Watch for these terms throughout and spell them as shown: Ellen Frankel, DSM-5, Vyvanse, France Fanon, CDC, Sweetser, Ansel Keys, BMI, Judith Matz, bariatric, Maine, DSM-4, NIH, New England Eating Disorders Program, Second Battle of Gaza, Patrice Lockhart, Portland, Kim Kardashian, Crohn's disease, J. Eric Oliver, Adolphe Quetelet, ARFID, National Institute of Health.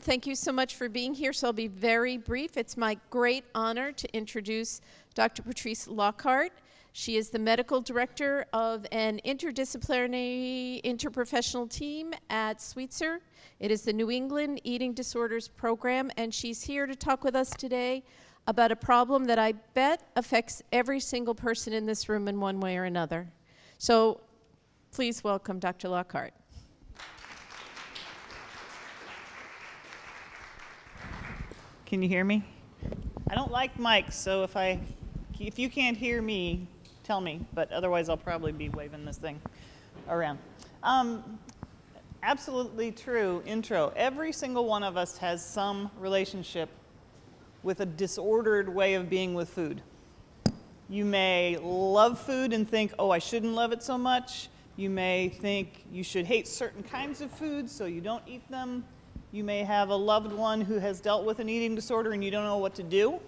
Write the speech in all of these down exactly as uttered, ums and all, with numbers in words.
Thank you so much for being here. So I'll be very brief. It's my great honor to introduce Doctor Patrice Lockhart. She is the medical director of an interdisciplinary interprofessional team at Sweetser. It is the New England Eating Disorders Program, and she's here to talk with us today about a problem that I bet affects every single person in this room in one way or another. So please welcome Doctor Lockhart. Can you hear me? I don't like mics, so if I, if you can't hear me, tell me, but otherwise I'll probably be waving this thing around. Um, absolutely true intro. Every single one of us has some relationship with a disordered way of being with food. You may love food and think, oh, I shouldn't love it so much. You may think you should hate certain kinds of foods so you don't eat them. You may have a loved one who has dealt with an eating disorder and you don't know what to do.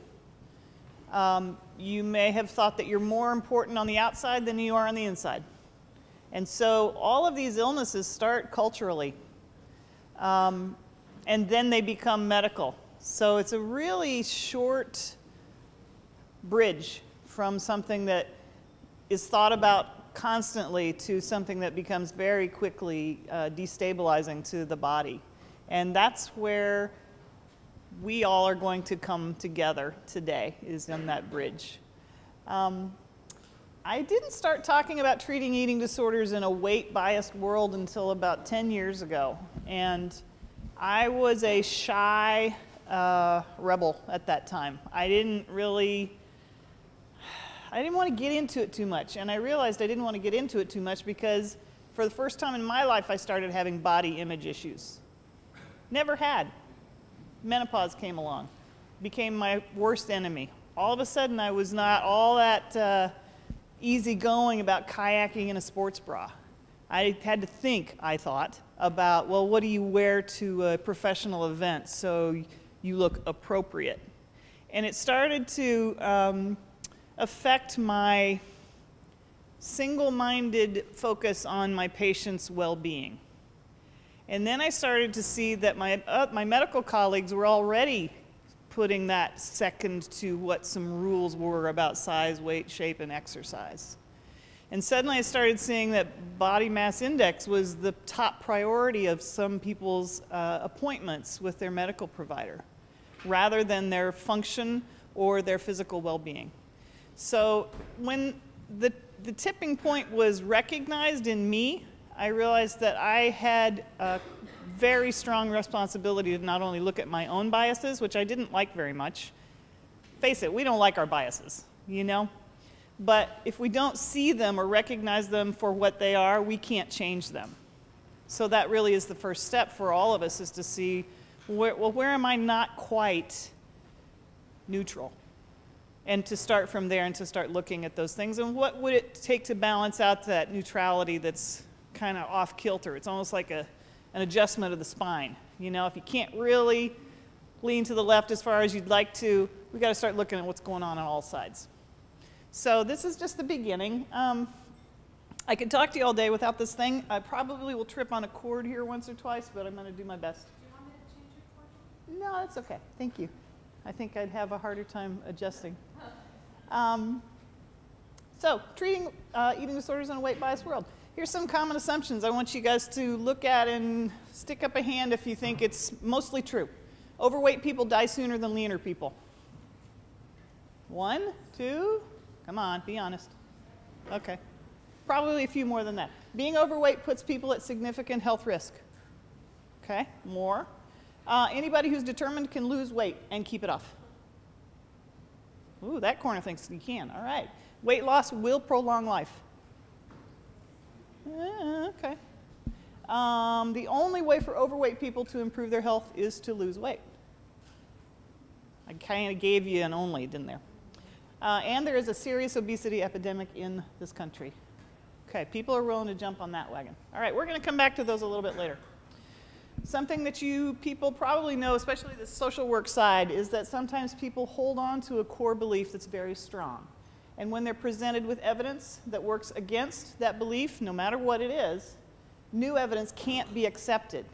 Um, you may have thought that you're more important on the outside than you are on the inside. And so all of these illnesses start culturally, um, and then they become medical. So it's a really short bridge from something that is thought about constantly to something that becomes very quickly uh, destabilizing to the body. And that's where we all are going to come together today, is on that bridge. Um, I didn't start talking about treating eating disorders in a weight-biased world until about ten years ago. And I was a shy uh, rebel at that time. I didn't really, I didn't want to get into it too much. And I realized I didn't want to get into it too much because for the first time in my life, I started having body image issues. Never had. Menopause came along, became my worst enemy. All of a sudden, I was not all that uh, easygoing about kayaking in a sports bra. I had to think, I thought, about, well, what do you wear to a professional event so you look appropriate? And it started to um, affect my single-minded focus on my patient's well-being. And then I started to see that my, uh, my medical colleagues were already putting that second to what some rules were about size, weight, shape, and exercise. And suddenly I started seeing that body mass index was the top priority of some people's uh, appointments with their medical provider, rather than their function or their physical well-being. So when the, the tipping point was recognized in me, I realized that I had a very strong responsibility to not only look at my own biases, which I didn't like very much. Face it, we don't like our biases, you know? But if we don't see them or recognize them for what they are, we can't change them. So that really is the first step for all of us, is to see, where, well, where am I not quite neutral? And to start from there and to start looking at those things. And what would it take to balance out that neutrality that's kind of off kilter? It's almost like a, an adjustment of the spine. You know, if you can't really lean to the left as far as you'd like to, we've got to start looking at what's going on on all sides. So this is just the beginning. Um, I could talk to you all day without this thing. I probably will trip on a cord here once or twice, but I'm going to do my best. Do you want me to change your cord? No, that's okay. Thank you. I think I'd have a harder time adjusting. Um, so treating uh, eating disorders in a weight-biased world. Here's some common assumptions I want you guys to look at and stick up a hand if you think it's mostly true. Overweight people die sooner than leaner people. One, two, come on, be honest. Okay, probably a few more than that. Being overweight puts people at significant health risk. Okay, more. Uh, anybody who's determined can lose weight and keep it off. Ooh, that corner thinks you can, all right. Weight loss will prolong life. Okay. Um, the only way for overweight people to improve their health is to lose weight. I kind of gave you an only, didn't there? Uh, and there is a serious obesity epidemic in this country. Okay, people are willing to jump on that wagon. All right, we're going to come back to those a little bit later. Something that you people probably know, especially the social work side, is that sometimes people hold on to a core belief that's very strong. And when they're presented with evidence that works against that belief, no matter what it is, new evidence can't be accepted.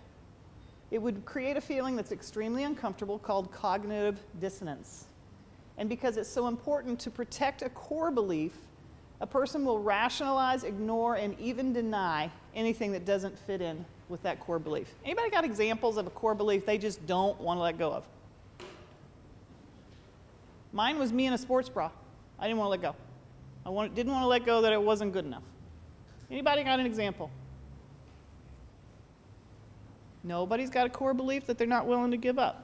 It would create a feeling that's extremely uncomfortable called cognitive dissonance. And because it's so important to protect a core belief, a person will rationalize, ignore, and even deny anything that doesn't fit in with that core belief. Anybody got examples of a core belief they just don't want to let go of? Mine was me in a sports bra. I didn't want to let go. I wanted, didn't want to let go that it wasn't good enough. Anybody got an example? Nobody's got a core belief that they're not willing to give up.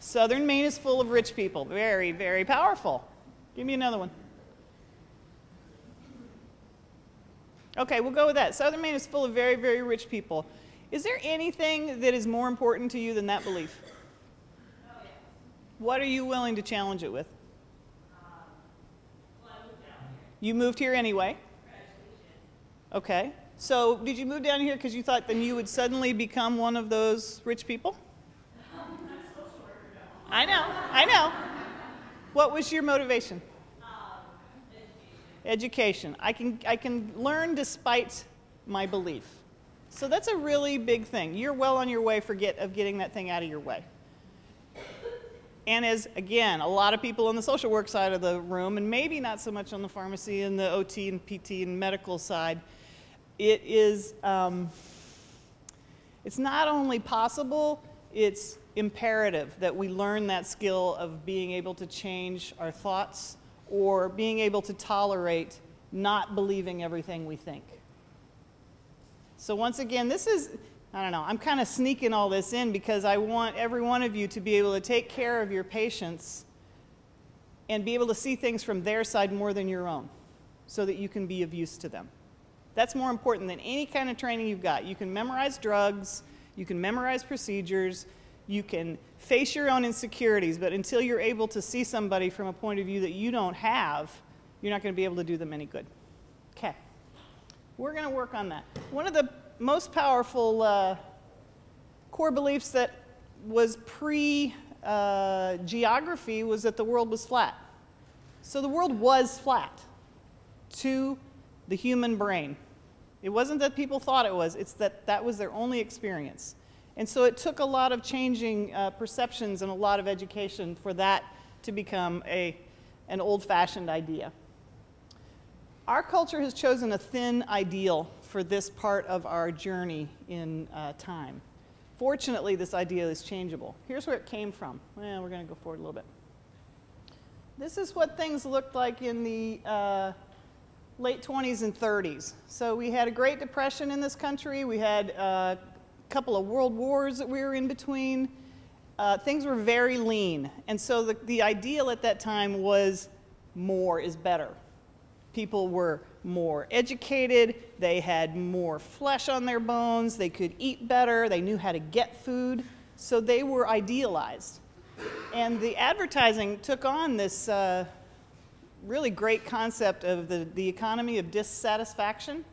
Southern Maine is full of rich people. Very, very powerful. Give me another one. Okay, we'll go with that. Southern Maine is full of very, very rich people. Is there anything that is more important to you than that belief? Oh, yeah. What are you willing to challenge it with? Uh, well, I moved down here. You moved here anyway? Graduation. Okay. So did you move down here because you thought then you would suddenly become one of those rich people? I know, I know. What was your motivation? Um, education. Education. I can, I can learn despite my belief. So that's a really big thing. You're well on your way for get, of getting that thing out of your way. And as, again, a lot of people on the social work side of the room, and maybe not so much on the pharmacy and the O T and P T and medical side, it is, um, it's not only possible, it's imperative that we learn that skill of being able to change our thoughts or being able to tolerate not believing everything we think. So once again, this is, I don't know, I'm kind of sneaking all this in because I want every one of you to be able to take care of your patients and be able to see things from their side more than your own so that you can be of use to them. That's more important than any kind of training you've got. You can memorize drugs, you can memorize procedures, you can face your own insecurities, but until you're able to see somebody from a point of view that you don't have, you're not going to be able to do them any good. Okay. We're going to work on that. One of the most powerful uh, core beliefs that was pre-geography uh, was that the world was flat. So the world was flat to the human brain. It wasn't that people thought it was. It's that that was their only experience. And so it took a lot of changing uh, perceptions and a lot of education for that to become a, an old-fashioned idea. Our culture has chosen a thin ideal for this part of our journey in uh, time. Fortunately, this idea is changeable. Here's where it came from. Well, we're going to go forward a little bit. This is what things looked like in the uh, late twenties and thirties. So we had a Great Depression in this country. We had uh, couple of world wars that we were in between. Uh, things were very lean. And so the, the ideal at that time was more is better. People were more educated. They had more flesh on their bones. They could eat better. They knew how to get food. So they were idealized. And the advertising took on this uh, really great concept of the, the economy of dissatisfaction.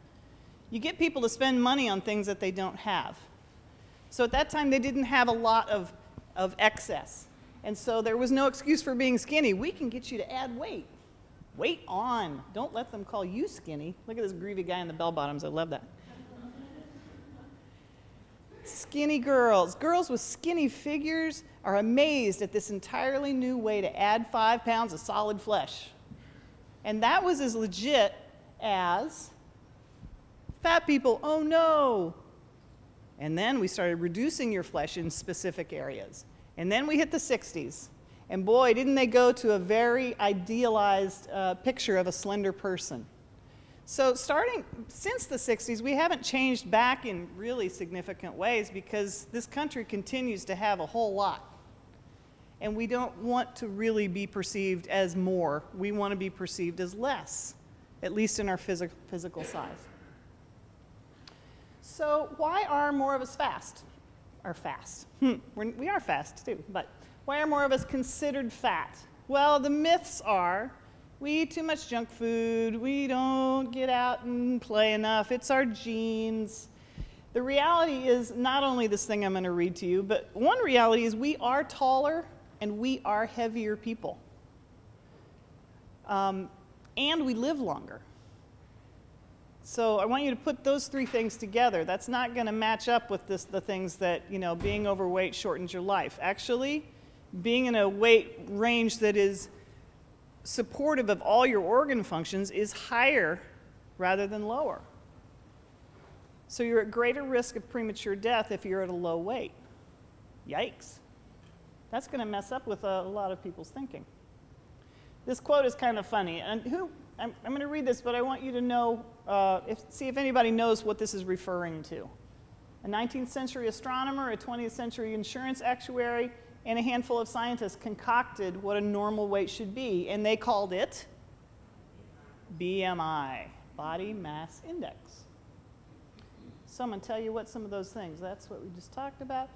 You get people to spend money on things that they don't have. So at that time, they didn't have a lot of, of excess. And so there was no excuse for being skinny. We can get you to add weight. Weight on. Don't let them call you skinny. Look at this greedy guy in the bell bottoms. I love that. Skinny girls. Girls with skinny figures are amazed at this entirely new way to add five pounds of solid flesh. And that was as legit as fat people, oh no. And then we started reducing your flesh in specific areas. And then we hit the sixties. And boy, didn't they go to a very idealized uh, picture of a slender person. So starting since the sixties, we haven't changed back in really significant ways because this country continues to have a whole lot. And we don't want to really be perceived as more. We want to be perceived as less, at least in our phys- physical size. So why are more of us fast? Or fast. Hmm. We're, we are fast, too. But why are more of us considered fat? Well, the myths are we eat too much junk food. We don't get out and play enough. It's our genes. The reality is not only this thing I'm going to read to you, but one reality is we are taller and we are heavier people. Um, and we live longer. So I want you to put those three things together. That's not going to match up with this, the things that, you know, being overweight shortens your life. Actually, being in a weight range that is supportive of all your organ functions is higher rather than lower. So you're at greater risk of premature death if you're at a low weight. Yikes. That's going to mess up with a lot of people's thinking. This quote is kind of funny. And who, I'm, I'm going to read this, but I want you to know, uh, if, see if anybody knows what this is referring to. A nineteenth century astronomer, a twentieth century insurance actuary, and a handful of scientists concocted what a normal weight should be, and they called it B M I, Body Mass Index. So I'm going to tell you what some of those things. That's what we just talked about.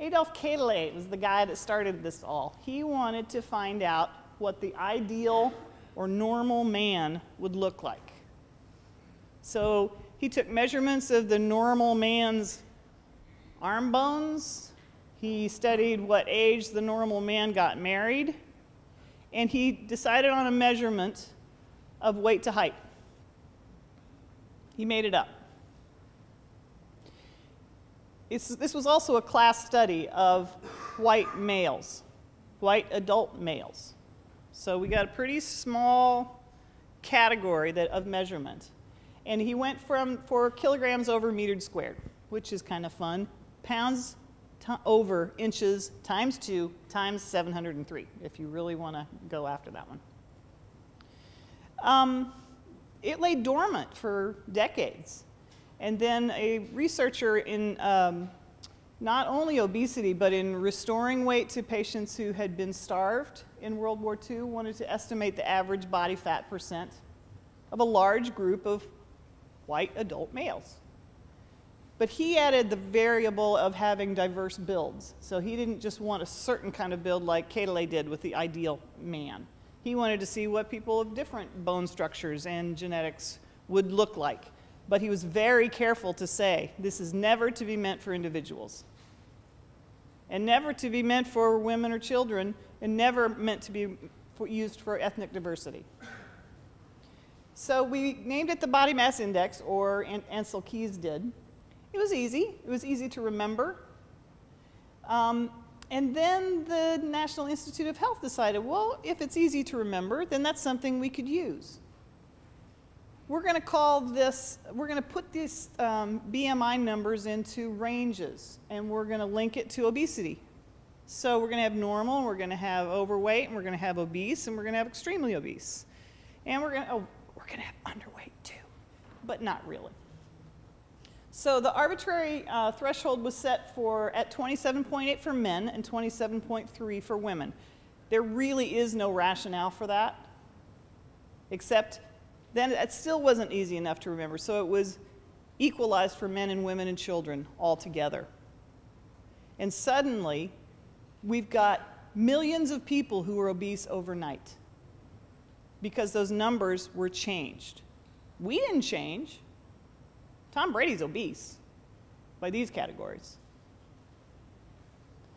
Adolphe Quetelet was the guy that started this all. He wanted to find out what the ideal or normal man would look like. So he took measurements of the normal man's arm bones. He studied what age the normal man got married, and he decided on a measurement of weight to height. He made it up. It's, this was also a class study of white males, white adult males. So we got a pretty small category that, of measurement. And he went from for kilograms over metered squared, which is kind of fun, pounds over inches times two times seven hundred three, if you really want to go after that one. Um, it lay dormant for decades. And then a researcher in um, not only obesity, but in restoring weight to patients who had been starved in World War Two wanted to estimate the average body fat percent of a large group of white adult males. But he added the variable of having diverse builds. So he didn't just want a certain kind of build like Quetelet did with the ideal man. He wanted to see what people of different bone structures and genetics would look like. But he was very careful to say, this is never to be meant for individuals. And never to be meant for women or children, and never meant to be for, used for ethnic diversity. So we named it the Body Mass Index, or Ansel Keys did. It was easy. It was easy to remember. Um, and then the National Institute of Health decided, well, if it's easy to remember, then that's something we could use. We're going to call this, we're going to put these um, B M I numbers into ranges, and we're going to link it to obesity. So we're going to have normal, and we're going to have overweight, and we're going to have obese, and we're going to have extremely obese. And we're going to, oh, we're going to have underweight too, but not really. So the arbitrary uh, threshold was set for at twenty-seven point eight for men and twenty-seven point three for women. There really is no rationale for that, except then it still wasn't easy enough to remember. So it was equalized for men and women and children all together. And suddenly, we've got millions of people who are obese overnight because those numbers were changed. We didn't change. Tom Brady's obese by these categories.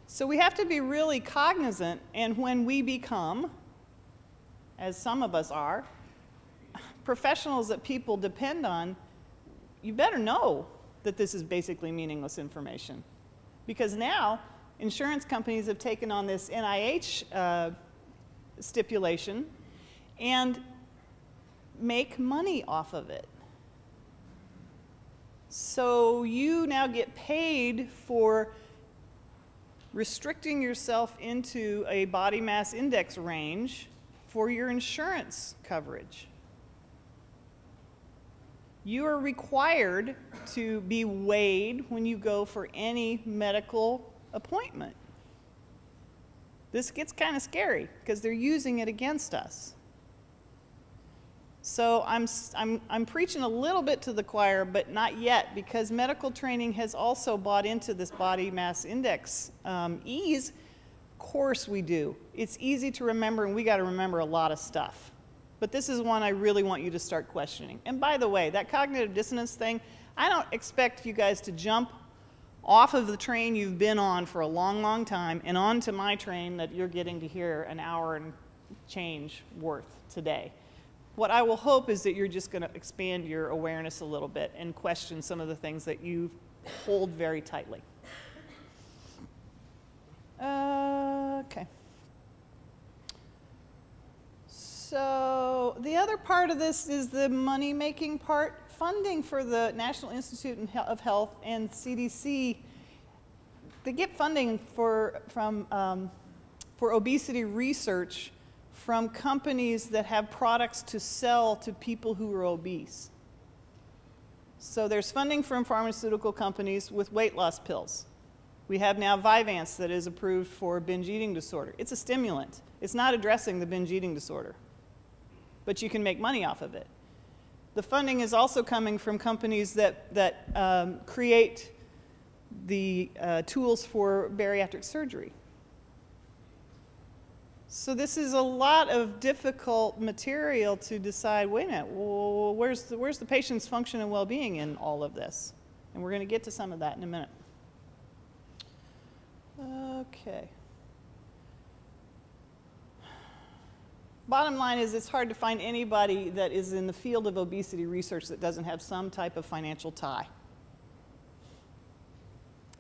So we have to be really cognizant, and when we become, as some of us are, professionals that people depend on, you better know that this is basically meaningless information. Because now, insurance companies have taken on this N I H uh, stipulation and make money off of it. So you now get paid for restricting yourself into a body mass index range for your insurance coverage. You are required to be weighed when you go for any medical appointment. This gets kind of scary because they're using it against us. So I'm, I'm, I'm preaching a little bit to the choir, but not yet, because medical training has also bought into this body mass index um, ease. Of course we do. It's easy to remember, and we got to remember a lot of stuff. But this is one I really want you to start questioning. And by the way, that cognitive dissonance thing, I don't expect you guys to jump off of the train you've been on for a long, long time and onto my train that you're getting to hear an hour and change worth today. what I will hope is that you're just going to expand your awareness a little bit and question some of the things that you hold very tightly. Uh, okay. So the other part of this is the money-making part. Funding for the National Institute of Health and C D C, they get funding for, from, um, for obesity research from companies that have products to sell to people who are obese. So there's funding from pharmaceutical companies with weight loss pills. We have now Vyvanse that is approved for binge eating disorder. It's a stimulant. It's not addressing the binge eating disorder, but you can make money off of it. The funding is also coming from companies that, that um, create the uh, tools for bariatric surgery. So this is a lot of difficult material to decide, wait a minute, well, where's the, where's the patient's function and well-being in all of this? And we're going to get to some of that in a minute. Okay. Bottom line is it's hard to find anybody that is in the field of obesity research that doesn't have some type of financial tie.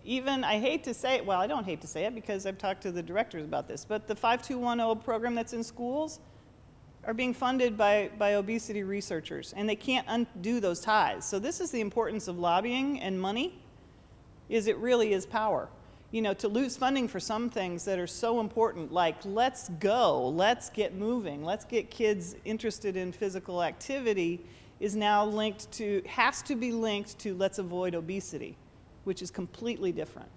Even, I hate to say it, well, I don't hate to say it because I've talked to the directors about this, but the five two one zero program that's in schools are being funded by, by obesity researchers, and they can't undo those ties. So this is the importance of lobbying and money, is it really is power. You know, to lose funding for some things that are so important, like let's go, let's get moving, let's get kids interested in physical activity, is now linked to, has to be linked to let's avoid obesity, which is completely different.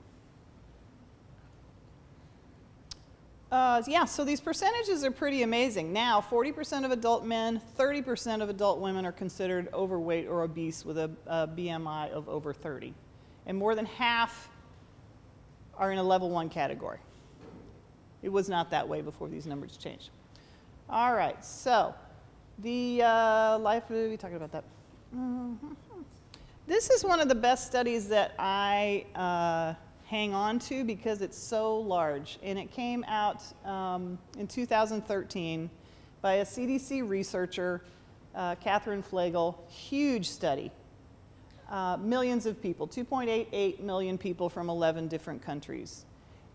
Uh, yeah, so these percentages are pretty amazing. Now, forty percent of adult men, thirty percent of adult women are considered overweight or obese with a, a B M I of over thirty. And more than half are in a level one category. It was not that way before these numbers changed. All right, so the uh, life, we talking about that. Mm-hmm. This is one of the best studies that I uh, hang on to because it's so large, and it came out um, in two thousand thirteen by a C D C researcher, uh, Katherine Flegel, huge study. Uh, millions of people, two point eight eight million people from eleven different countries.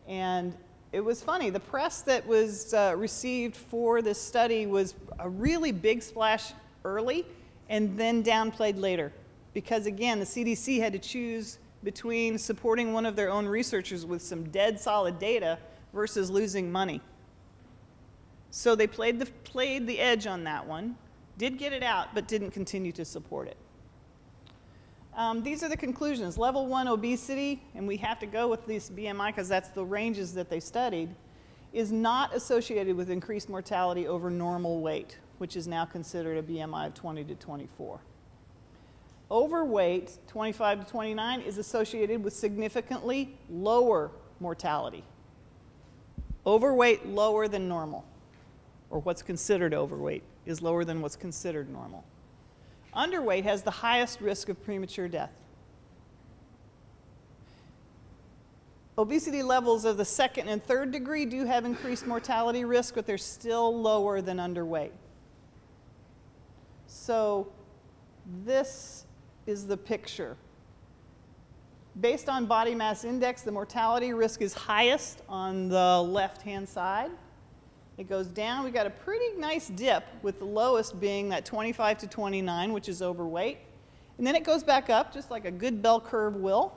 And it was funny, the press that was uh, received for this study was a really big splash early and then downplayed later. Because again, the C D C had to choose between supporting one of their own researchers with some dead solid data versus losing money. So they played the, played the edge on that one, did get it out, but didn't continue to support it. Um, these are the conclusions. Level one obesity, and we have to go with this B M I because that's the ranges that they studied, is not associated with increased mortality over normal weight, which is now considered a B M I of twenty to twenty-four. Overweight, twenty-five to twenty-nine, is associated with significantly lower mortality. Overweight lower than normal, or what's considered overweight is lower than what's considered normal. Underweight has the highest risk of premature death. Obesity levels of the second and third degree do have increased mortality risk, but they're still lower than underweight. So this is the picture. Based on body mass index, the mortality risk is highest on the left-hand side. It goes down. We got a pretty nice dip, with the lowest being that twenty-five to twenty-nine, which is overweight. And then it goes back up, just like a good bell curve will.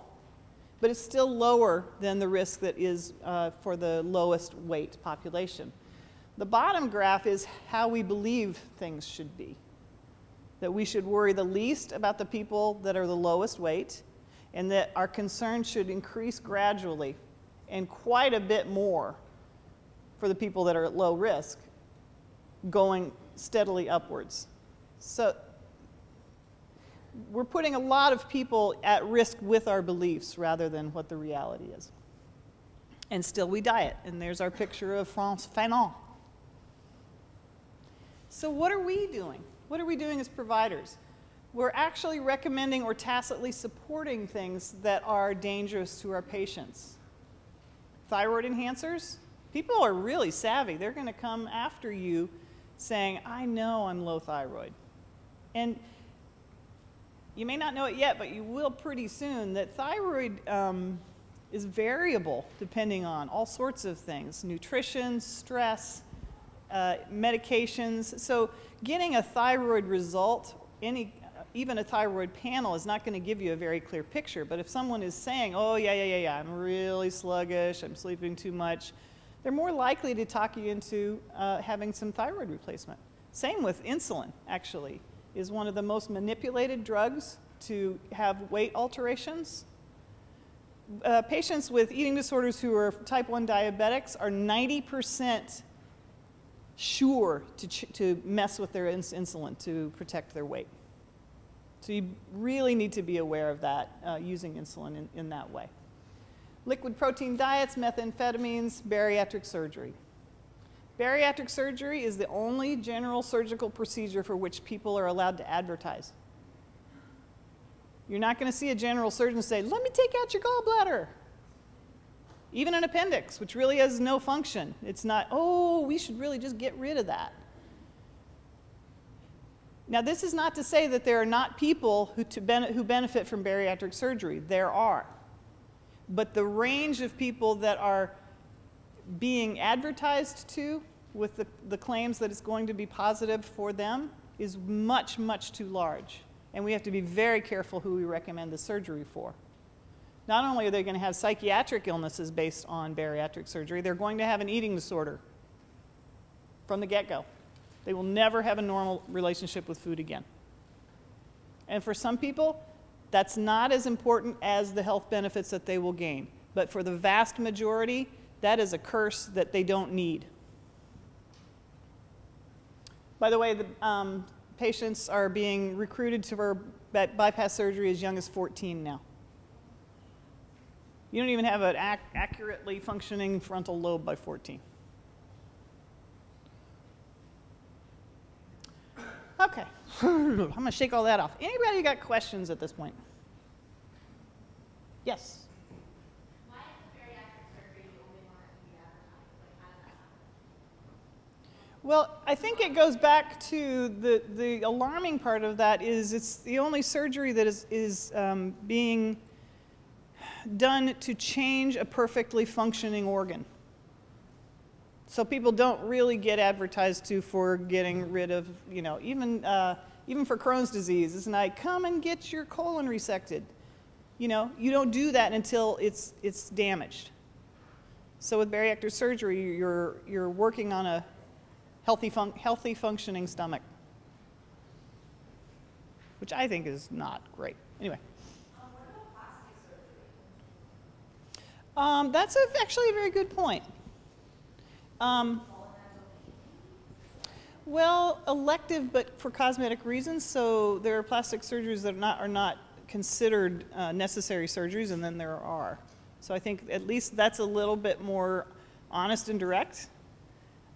But it's still lower than the risk that is uh, for the lowest weight population. The bottom graph is how we believe things should be. That we should worry the least about the people that are the lowest weight, and that our concern should increase gradually and quite a bit more for the people that are at low risk, going steadily upwards. So we're putting a lot of people at risk with our beliefs rather than what the reality is. And still we diet, and there's our picture of France Fanon. So what are we doing? What are we doing as providers? We're actually recommending or tacitly supporting things that are dangerous to our patients. Thyroid enhancers. People are really savvy. They're going to come after you saying, I know I'm low thyroid. And you may not know it yet, but you will pretty soon, that thyroid um, is variable depending on all sorts of things, nutrition, stress, uh, medications. So getting a thyroid result, any, even a thyroid panel, is not going to give you a very clear picture. But if someone is saying, oh, yeah, yeah, yeah, yeah, I'm really sluggish, I'm sleeping too much, they're more likely to talk you into uh, having some thyroid replacement. Same with insulin, actually, is one of the most manipulated drugs to have weight alterations. Uh, patients with eating disorders who are type one diabetics are ninety percent sure to, ch to mess with their ins insulin to protect their weight. So you really need to be aware of that, uh, using insulin in, in that way. Liquid protein diets, methamphetamines, bariatric surgery. Bariatric surgery is the only general surgical procedure for which people are allowed to advertise. You're not going to see a general surgeon say, let me take out your gallbladder. Even an appendix, which really has no function. It's not, oh, we should really just get rid of that. Now, this is not to say that there are not people who, to ben- who benefit from bariatric surgery. There are. But the range of people that are being advertised to with the, the claims that it's going to be positive for them is much, much too large. And we have to be very careful who we recommend the surgery for. Not only are they going to have psychiatric illnesses based on bariatric surgery, they're going to have an eating disorder from the get-go. They will never have a normal relationship with food again. And for some people, that's not as important as the health benefits that they will gain. But for the vast majority, that is a curse that they don't need. By the way, the um, patients are being recruited for bypass surgery as young as fourteen now. You don't even have an ac accurately functioning frontal lobe by fourteen. Okay, I'm gonna shake all that off. Anybody got questions at this point? Yes? Why is the bariatric surgery the only one that can be advertised? Well, I think it goes back to the, the alarming part of that is it's the only surgery that is, is um, being done to change a perfectly functioning organ. So people don't really get advertised to for getting rid of, you know, even, uh, even for Crohn's disease. It's like, come and get your colon resected. You know, you don't do that until it's, it's damaged. So with bariatric surgery, you're, you're working on a healthy, fun healthy functioning stomach, which I think is not great. Anyway. Um, that's a, actually a very good point. Um, well, elective, but for cosmetic reasons. So there are plastic surgeries that are not, are not considered uh, necessary surgeries, and then there are. So I think at least that's a little bit more honest and direct,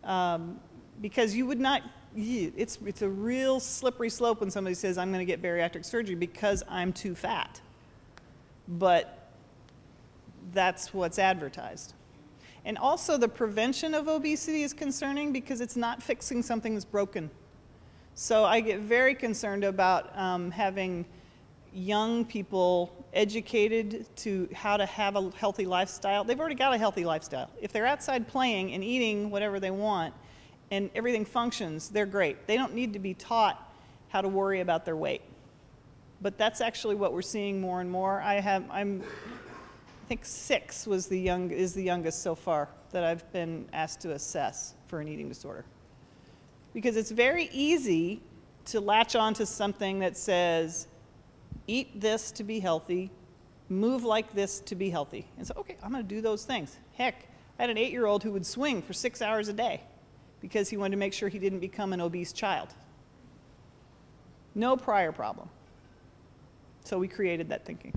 um, because you would not. It's it's a real slippery slope when somebody says, "I'm going to get bariatric surgery because I'm too fat," but that's what's advertised. And also the prevention of obesity is concerning because it's not fixing something that's broken. So I get very concerned about um, having young people educated to how to have a healthy lifestyle. They've already got a healthy lifestyle. If they're outside playing and eating whatever they want and everything functions, they're great. They don't need to be taught how to worry about their weight. But that's actually what we're seeing more and more. I have, I'm, I think six was the young, is the youngest so far that I've been asked to assess for an eating disorder. Because it's very easy to latch onto something that says, eat this to be healthy, move like this to be healthy. And so, okay, I'm going to do those things. Heck, I had an eight-year-old who would swing for six hours a day because he wanted to make sure he didn't become an obese child. No prior problem. So we created that thinking.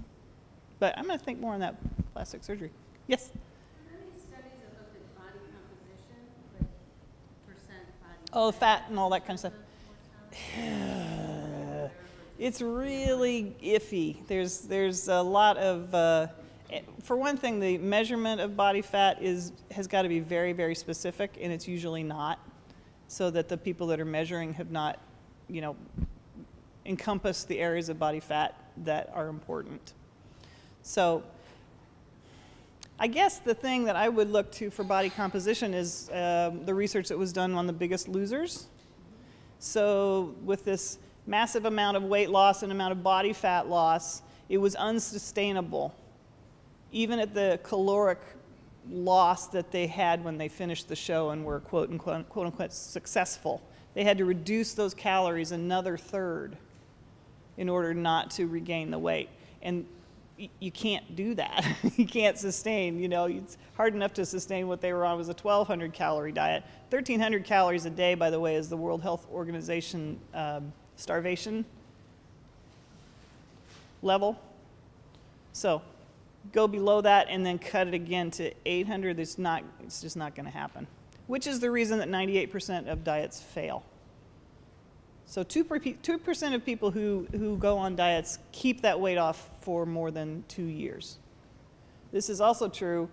But I'm going to think more on that plastic surgery. Yes? Are there any studies that looked at body composition, like percent body oh, fat, fat and all that kind of stuff? It's really iffy. There's, there's a lot of, uh, for one thing, the measurement of body fat is, has got to be very, very specific, and it's usually not. so that the people that are measuring have not, you know, encompassed the areas of body fat that are important. So I guess the thing that I would look to for body composition is uh, the research that was done on the Biggest Losers. So with this massive amount of weight loss and amount of body fat loss, it was unsustainable, even at the caloric loss that they had when they finished the show and were quote unquote, quote unquote successful. They had to reduce those calories another third in order not to regain the weight. And you can't do that. You can't sustain, you know, it's hard enough to sustain what they were on was a twelve hundred calorie diet. thirteen hundred calories a day, by the way, is the World Health Organization um, starvation level. So go below that and then cut it again to eight hundred. It's not, it's just not going to happen, which is the reason that ninety-eight percent of diets fail. So two percent of people who, who go on diets keep that weight off for more than two years. This is also true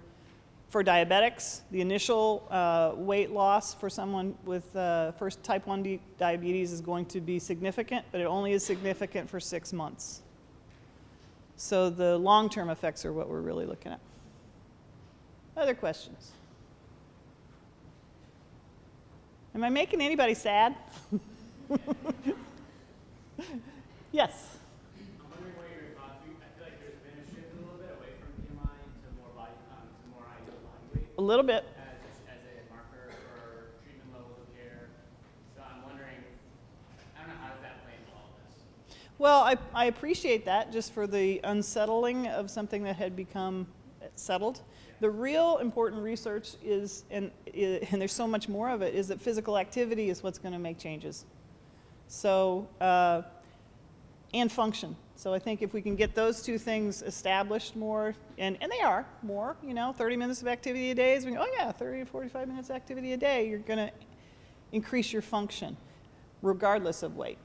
for diabetics. The initial uh, weight loss for someone with uh, first type one diabetes is going to be significant, but it only is significant for six months. So the long-term effects are what we're really looking at. Other questions? Am I making anybody sad? Yes? I'm wondering what your thoughts are. I feel like there's been a shift a little bit away from B M I to more body, um, to more ideal body weight. A little bit. As, as a marker for treatment levels of care. So I'm wondering, I don't know, how does that play into all of this? Well, I, I appreciate that just for the unsettling of something that had become settled. Yeah. The real important research is, and, and there's so much more of it, is that physical activity is what's going to make changes. So, uh, and function. So I think if we can get those two things established more, and, and they are more, you know, thirty minutes of activity a day is, oh yeah, thirty to forty-five minutes activity a day, you're going to increase your function, regardless of weight.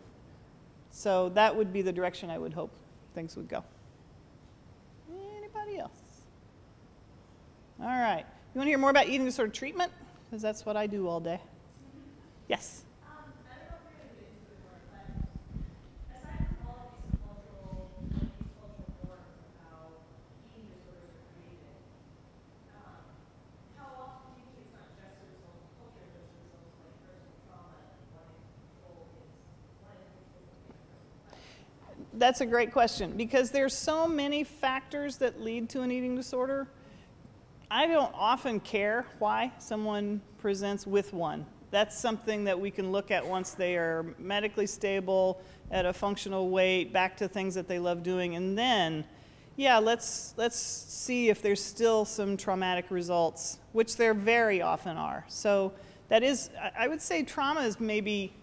So that would be the direction I would hope things would go. Anybody else? All right. You want to hear more about eating disorder treatment? Because that's what I do all day. Yes? That's a great question, because there's so many factors that lead to an eating disorder. I don't often care why someone presents with one. That's something that we can look at once they are medically stable, at a functional weight, back to things that they love doing, and then, yeah, let's, let's see if there's still some traumatic results, which there very often are. So that is, I would say trauma is maybe,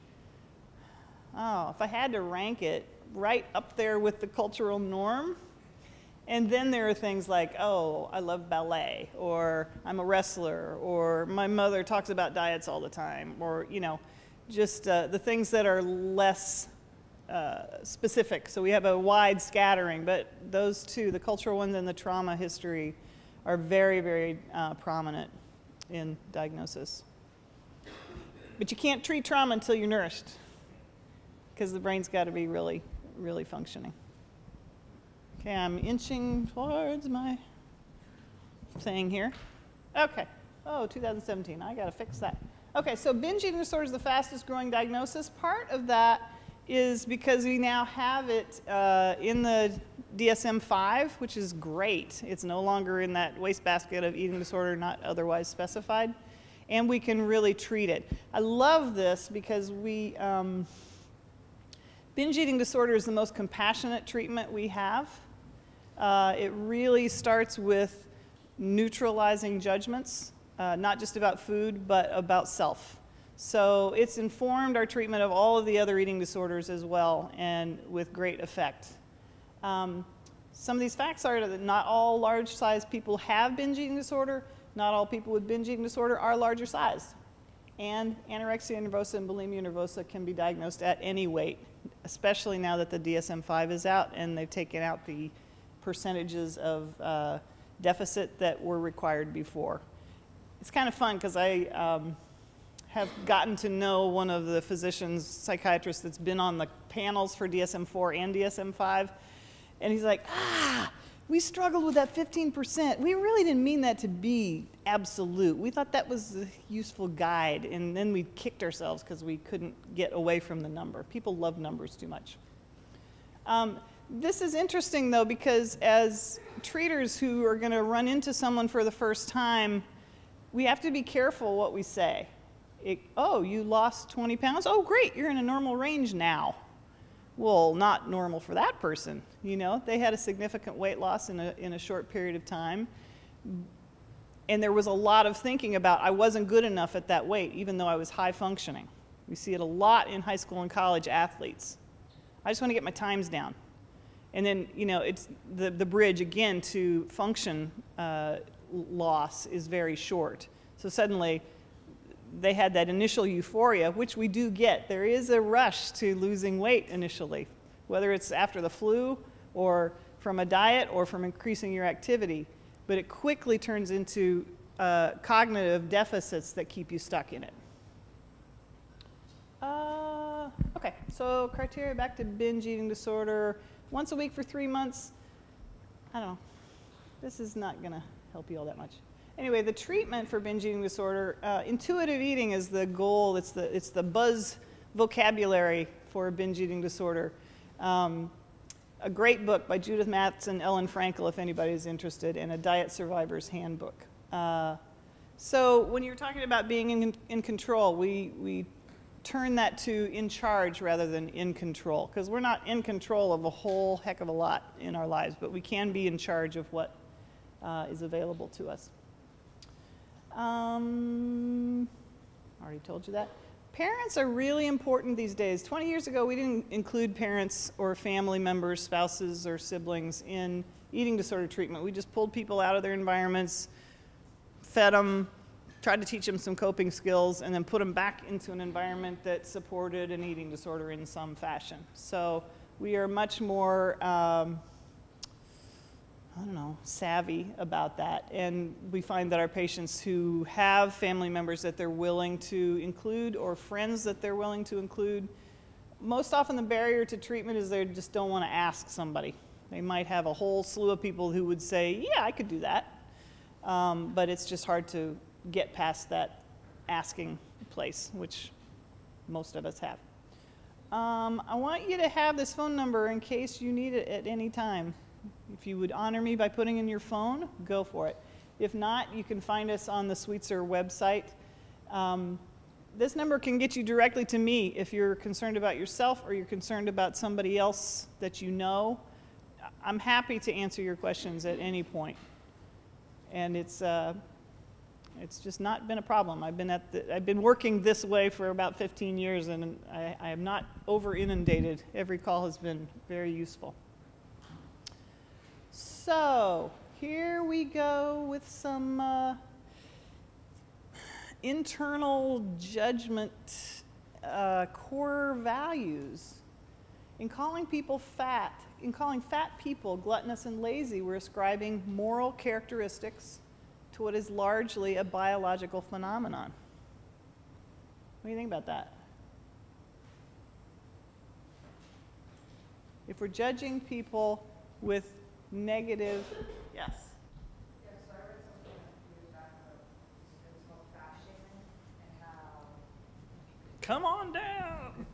oh, if I had to rank it, right up there with the cultural norm. And then there are things like, oh, I love ballet, or I'm a wrestler, or my mother talks about diets all the time, or, you know, just uh, the things that are less uh, specific. So we have a wide scattering, but those two, the cultural ones and the trauma history, are very, very uh, prominent in diagnosis. But you can't treat trauma until you're nourished, because the brain's got to be really really functioning. Okay, I'm inching towards my thing here. Okay, oh, two thousand seventeen, I gotta fix that. Okay, so binge eating disorder is the fastest growing diagnosis. Part of that is because we now have it uh, in the D S M five, which is great. It's no longer in that wastebasket of eating disorder not otherwise specified, and we can really treat it. I love this because we, um, binge eating disorder is the most compassionate treatment we have. Uh, it really starts with neutralizing judgments, uh, not just about food, but about self. So it's informed our treatment of all of the other eating disorders as well, and with great effect. Um, some of these facts are that not all large-sized people have binge eating disorder. Not all people with binge eating disorder are larger sized. And anorexia nervosa and bulimia nervosa can be diagnosed at any weight, especially now that the D S M five is out and they've taken out the percentages of uh, deficit that were required before. It's kind of fun because I um, have gotten to know one of the physicians, psychiatrists that's been on the panels for D S M four and D S M five, and he's like, ah, we struggled with that fifteen percent. We really didn't mean that to be absolute. We thought that was a useful guide, and then we kicked ourselves because we couldn't get away from the number. People love numbers too much. Um, this is interesting, though, because as treaters who are going to run into someone for the first time, we have to be careful what we say. It, oh, you lost twenty pounds? Oh, great, you're in a normal range now. Well, not normal for that person, you know? They had a significant weight loss in a, in a short period of time. And there was a lot of thinking about, I wasn't good enough at that weight, even though I was high functioning. We see it a lot in high school and college athletes. I just want to get my times down. And then, you know, it's the, the bridge, again, to function uh, loss is very short. So suddenly, they had that initial euphoria, which we do get. There is a rush to losing weight initially, whether it's after the flu or from a diet or from increasing your activity. But it quickly turns into uh, cognitive deficits that keep you stuck in it. Uh, okay, so criteria back to binge eating disorder. Once a week for three months. I don't know. This is not going to help you all that much. Anyway, the treatment for binge eating disorder, uh, intuitive eating is the goal. It's the, it's the buzz vocabulary for binge eating disorder. Um, a great book by Judith Matz and Ellen Frankel, if anybody's interested, and a diet survivor's handbook. Uh, so when you're talking about being in, in control, we, we turn that to in charge rather than in control, because we're not in control of a whole heck of a lot in our lives, but we can be in charge of what uh, is available to us. Um, I already told you that. Parents are really important these days. twenty years ago, we didn't include parents or family members, spouses or siblings in eating disorder treatment. We just pulled people out of their environments, fed them, tried to teach them some coping skills, and then put them back into an environment that supported an eating disorder in some fashion. So we are much more, um, I don't know, savvy about that. And we find that our patients who have family members that they're willing to include or friends that they're willing to include, most often the barrier to treatment is they just don't want to ask somebody. They might have a whole slew of people who would say, yeah, I could do that. Um, but it's just hard to get past that asking place, which most of us have. Um, I want you to have this phone number in case you need it at any time. If you would honor me by putting in your phone, go for it. If not, you can find us on the Sweetser website. Um, this number can get you directly to me if you're concerned about yourself or you're concerned about somebody else that you know. I'm happy to answer your questions at any point. And it's, uh, it's just not been a problem. I've been, at the, I've been working this way for about fifteen years, and I, I am not over inundated. Every call has been very useful. So here we go with some uh, internal judgment uh, core values. In calling people fat, in calling fat people gluttonous and lazy, we're ascribing moral characteristics to what is largely a biological phenomenon. What do you think about that? If we're judging people with negative, yes. Yeah, so I read something a few years back about it was called fat shaming and how. Come on down.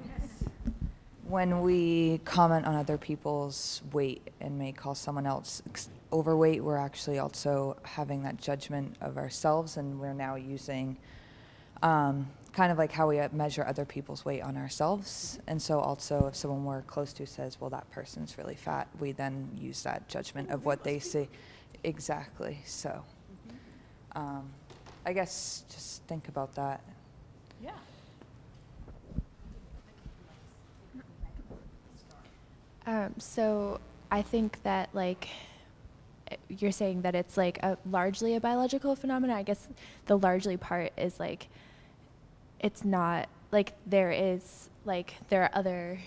When we comment on other people's weight and may call someone else overweight, we're actually also having that judgment of ourselves, and we're now using um, kind of like how we measure other people's weight on ourselves. And so also if someone we're close to says, well, that person's really fat, we then use that judgment of what they say. Exactly. So um, I guess just think about that. Yeah. Um, so I think that, like, you're saying that it's like a largely a biological phenomenon. I guess the largely part is like, it's not like there is like there are other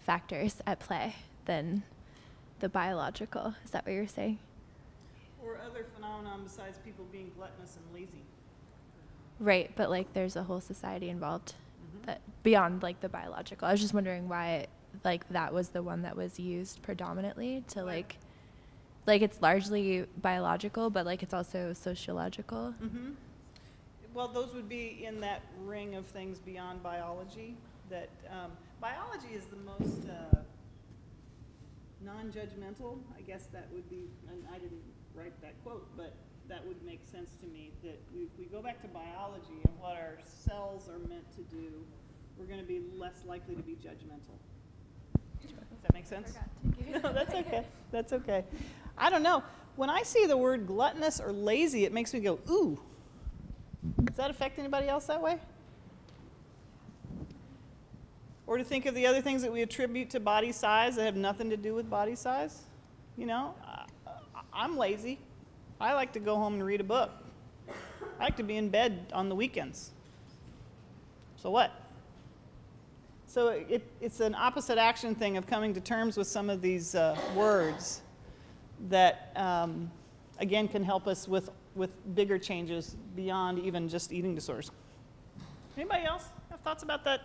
factors at play than the biological. Is that what you're saying? Or other phenomenon besides people being gluttonous and lazy. Right, but like there's a whole society involved mm-hmm. that beyond like the biological. I was just wondering why it, like that was the one that was used predominantly to yeah. like, like it's largely biological, but like it's also sociological. Mm-hmm. Well, those would be in that ring of things beyond biology. That um, biology is the most uh, non-judgmental. I guess that would be, and I didn't write that quote, but that would make sense to me, that if we go back to biology and what our cells are meant to do, we're going to be less likely to be judgmental. Does that make sense? No, that's okay. That's okay. I don't know. When I see the word gluttonous or lazy, it makes me go, ooh. Does that affect anybody else that way? Or to think of the other things that we attribute to body size that have nothing to do with body size? You know, I, I'm lazy. I like to go home and read a book. I like to be in bed on the weekends. So what? So it, it's an opposite action thing of coming to terms with some of these uh, words that, um, again, can help us with with bigger changes beyond even just eating disorders. Anybody else have thoughts about that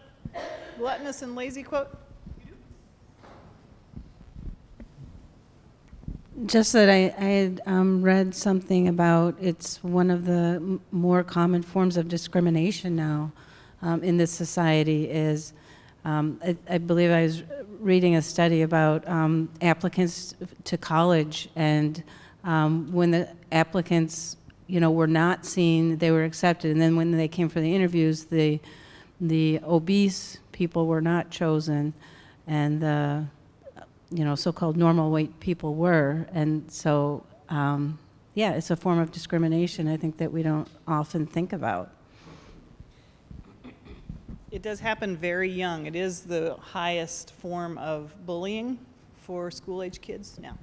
gluttonous and lazy quote? Just that I, I had um, read something about it's one of the m more common forms of discrimination now um, in this society is, um, I, I believe I was reading a study about um, applicants to college, and Um, when the applicants, you know, were not seen, they were accepted, and then when they came for the interviews, the the obese people were not chosen, and the, you know, so-called normal weight people were, and so um, yeah, it's a form of discrimination, I think, that we don't often think about. It does happen very young. It is the highest form of bullying for school-age kids now.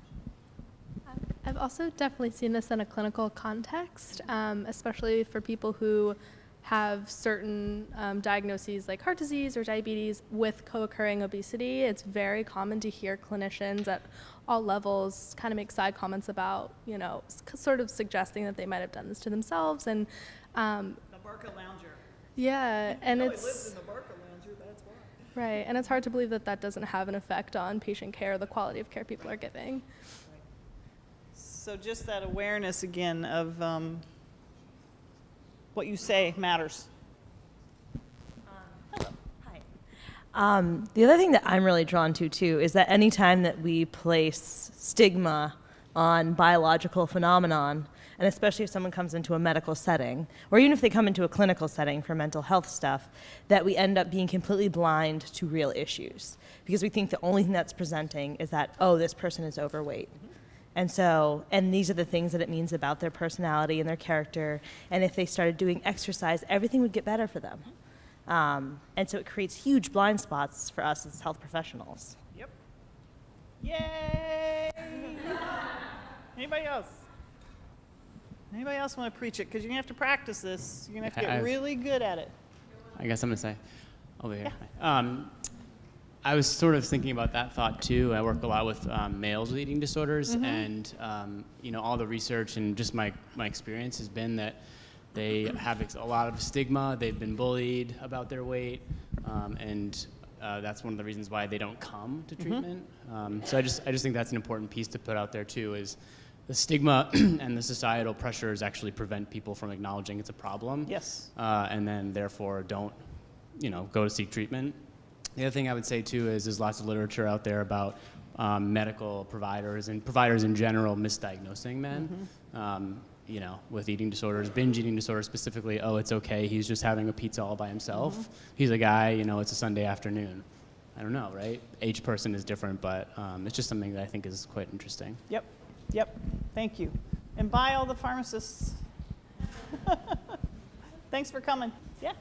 I've also definitely seen this in a clinical context, um, especially for people who have certain um, diagnoses like heart disease or diabetes with co-occurring obesity. It's very common to hear clinicians at all levels kind of make side comments about, you know, sort of suggesting that they might have done this to themselves. And um, the Barca lounger. Yeah, and no, it's... it lives in the Barca lounger, that's why. Right, and it's hard to believe that that doesn't have an effect on patient care or the quality of care people are giving. So just that awareness again of um, what you say matters. Um, Hello. Hi. Um, the other thing that I'm really drawn to too is that any time that we place stigma on biological phenomenon, and especially if someone comes into a medical setting, or even if they come into a clinical setting for mental health stuff, that we end up being completely blind to real issues because we think the only thing that's presenting is that, oh, this person is overweight. Mm-hmm. And so, and these are the things that it means about their personality and their character, and if they started doing exercise, everything would get better for them. Um, and so it creates huge blind spots for us as health professionals. Yep. Yay! Anybody else? Anybody else want to preach it? Because you're going to have to practice this. You're going to have to get I've, really good at it. I guess I'm going to say, over here. Yeah. Um, I was sort of thinking about that thought too. I work a lot with um, males with eating disorders, mm-hmm. and um, you know, all the research and just my, my experience has been that they have a lot of stigma, they've been bullied about their weight, um, and uh, that's one of the reasons why they don't come to treatment. Mm-hmm. um, so I just, I just think that's an important piece to put out there too, is the stigma and the societal pressures actually prevent people from acknowledging it's a problem. Yes. Uh, and then therefore don't, you know, go to seek treatment. The other thing I would say too is there's lots of literature out there about um, medical providers and providers in general misdiagnosing men, mm-hmm. um, you know, with eating disorders, binge eating disorders specifically. Oh, it's okay. He's just having a pizza all by himself. Mm-hmm. He's a guy. You know, it's a Sunday afternoon. I don't know, right? Each person is different, but um, it's just something that I think is quite interesting. Yep, yep. Thank you, and bye all the pharmacists. Thanks for coming. Yeah,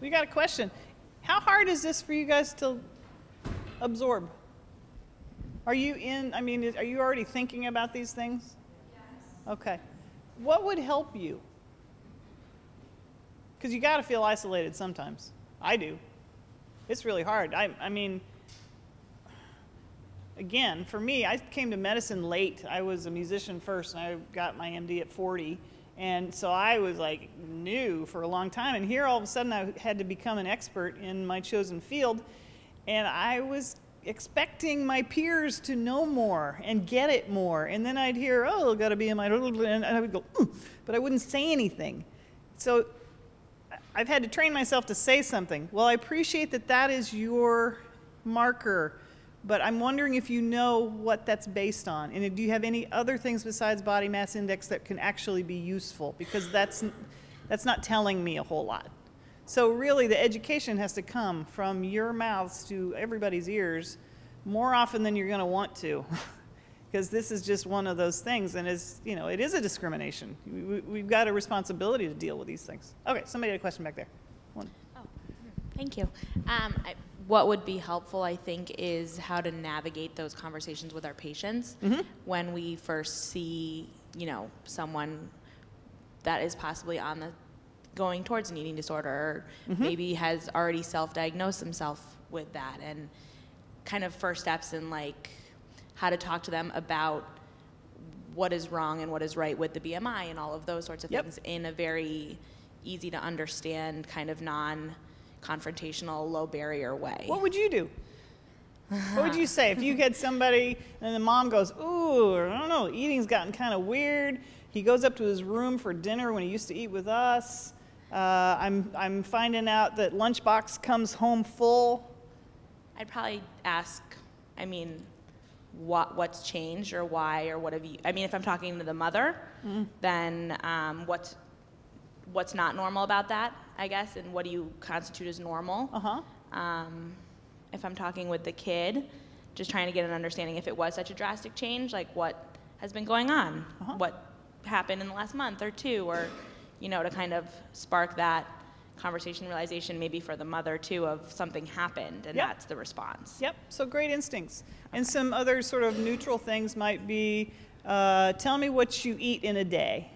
we got a question. How hard is this for you guys to absorb? Are you in, I mean, are you already thinking about these things? Yes. Okay. What would help you? Because you got to feel isolated sometimes. I do. It's really hard. I, I mean, again, for me, I came to medicine late. I was a musician first, and I got my M D at forty. And so I was like new for a long time, and here all of a sudden I had to become an expert in my chosen field, and I was expecting my peers to know more and get it more, and then I'd hear, oh, got to be in my, and I would go, mm, but I wouldn't say anything. So I've had to train myself to say something. Well, I appreciate that that is your marker, but I'm wondering if you know what that's based on, and do you have any other things besides body mass index that can actually be useful, because that's, that's not telling me a whole lot. So really, the education has to come from your mouths to everybody's ears more often than you're going to want to, because this is just one of those things, and it's, you know, it is a discrimination. We, we've got a responsibility to deal with these things. Okay, somebody had a question back there. One. Oh, thank you. Um, I, what would be helpful, I think, is how to navigate those conversations with our patients mm-hmm. when we first see, you know, someone that is possibly on the going towards an eating disorder, or mm-hmm. maybe has already self-diagnosed themselves with that, and kind of first steps in like how to talk to them about what is wrong and what is right with the B M I and all of those sorts of yep. things in a very easy to understand, kind of non-confrontational, low barrier way. What would you do? What would you say if you had somebody and the mom goes, ooh, I don't know, eating's gotten kind of weird. He goes up to his room for dinner when he used to eat with us. Uh, I'm, I'm finding out that lunchbox comes home full. I'd probably ask, I mean, what, what's changed or why or what have you, I mean, if I'm talking to the mother, mm-hmm. then um, what's, what's not normal about that, I guess, and what do you constitute as normal? Uh-huh. Um, if I'm talking with the kid, just trying to get an understanding if it was such a drastic change, like what has been going on, uh-huh. what happened in the last month or two, or... you know, to kind of spark that conversation, realization maybe for the mother too of something happened and yep. that's the response. Yep, so great instincts. Okay. And some other sort of neutral things might be, uh, tell me what you eat in a day.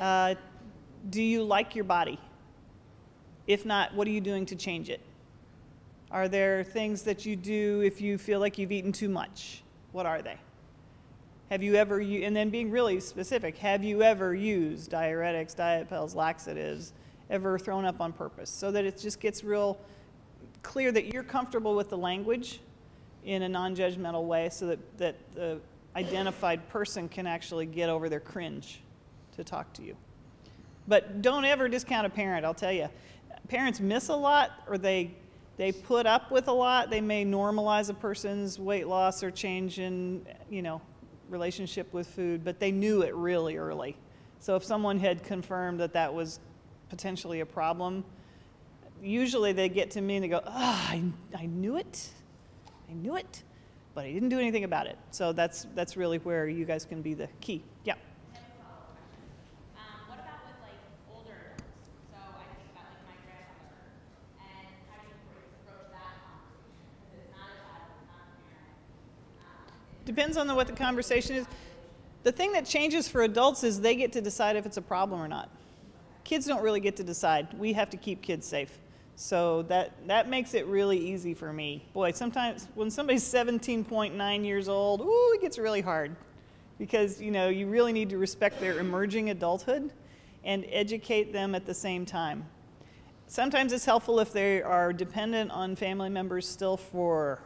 Uh, do you like your body? If not, what are you doing to change it? Are there things that you do if you feel like you've eaten too much? What are they? Have you ever, and then being really specific, have you ever used diuretics, diet pills, laxatives, ever thrown up on purpose? So that it just gets real clear that you're comfortable with the language in a non-judgmental way so that, that the identified person can actually get over their cringe to talk to you. But don't ever discount a parent, I'll tell you. Parents miss a lot, or they They put up with a lot. They may normalize a person's weight loss or change in, you know, relationship with food, but they knew it really early. So if someone had confirmed that that was potentially a problem, usually they get to me and they go, oh, I, I knew it, I knew it, but I didn't do anything about it. So that's, that's really where you guys can be the key. Yeah. Depends on the, what the conversation is. The thing that changes for adults is they get to decide if it's a problem or not. Kids don't really get to decide. We have to keep kids safe. So that, that makes it really easy for me. Boy, sometimes when somebody's seventeen point nine years old, ooh, it gets really hard. Because, you know, you really need to respect their emerging adulthood and educate them at the same time. Sometimes it's helpful if they are dependent on family members still for,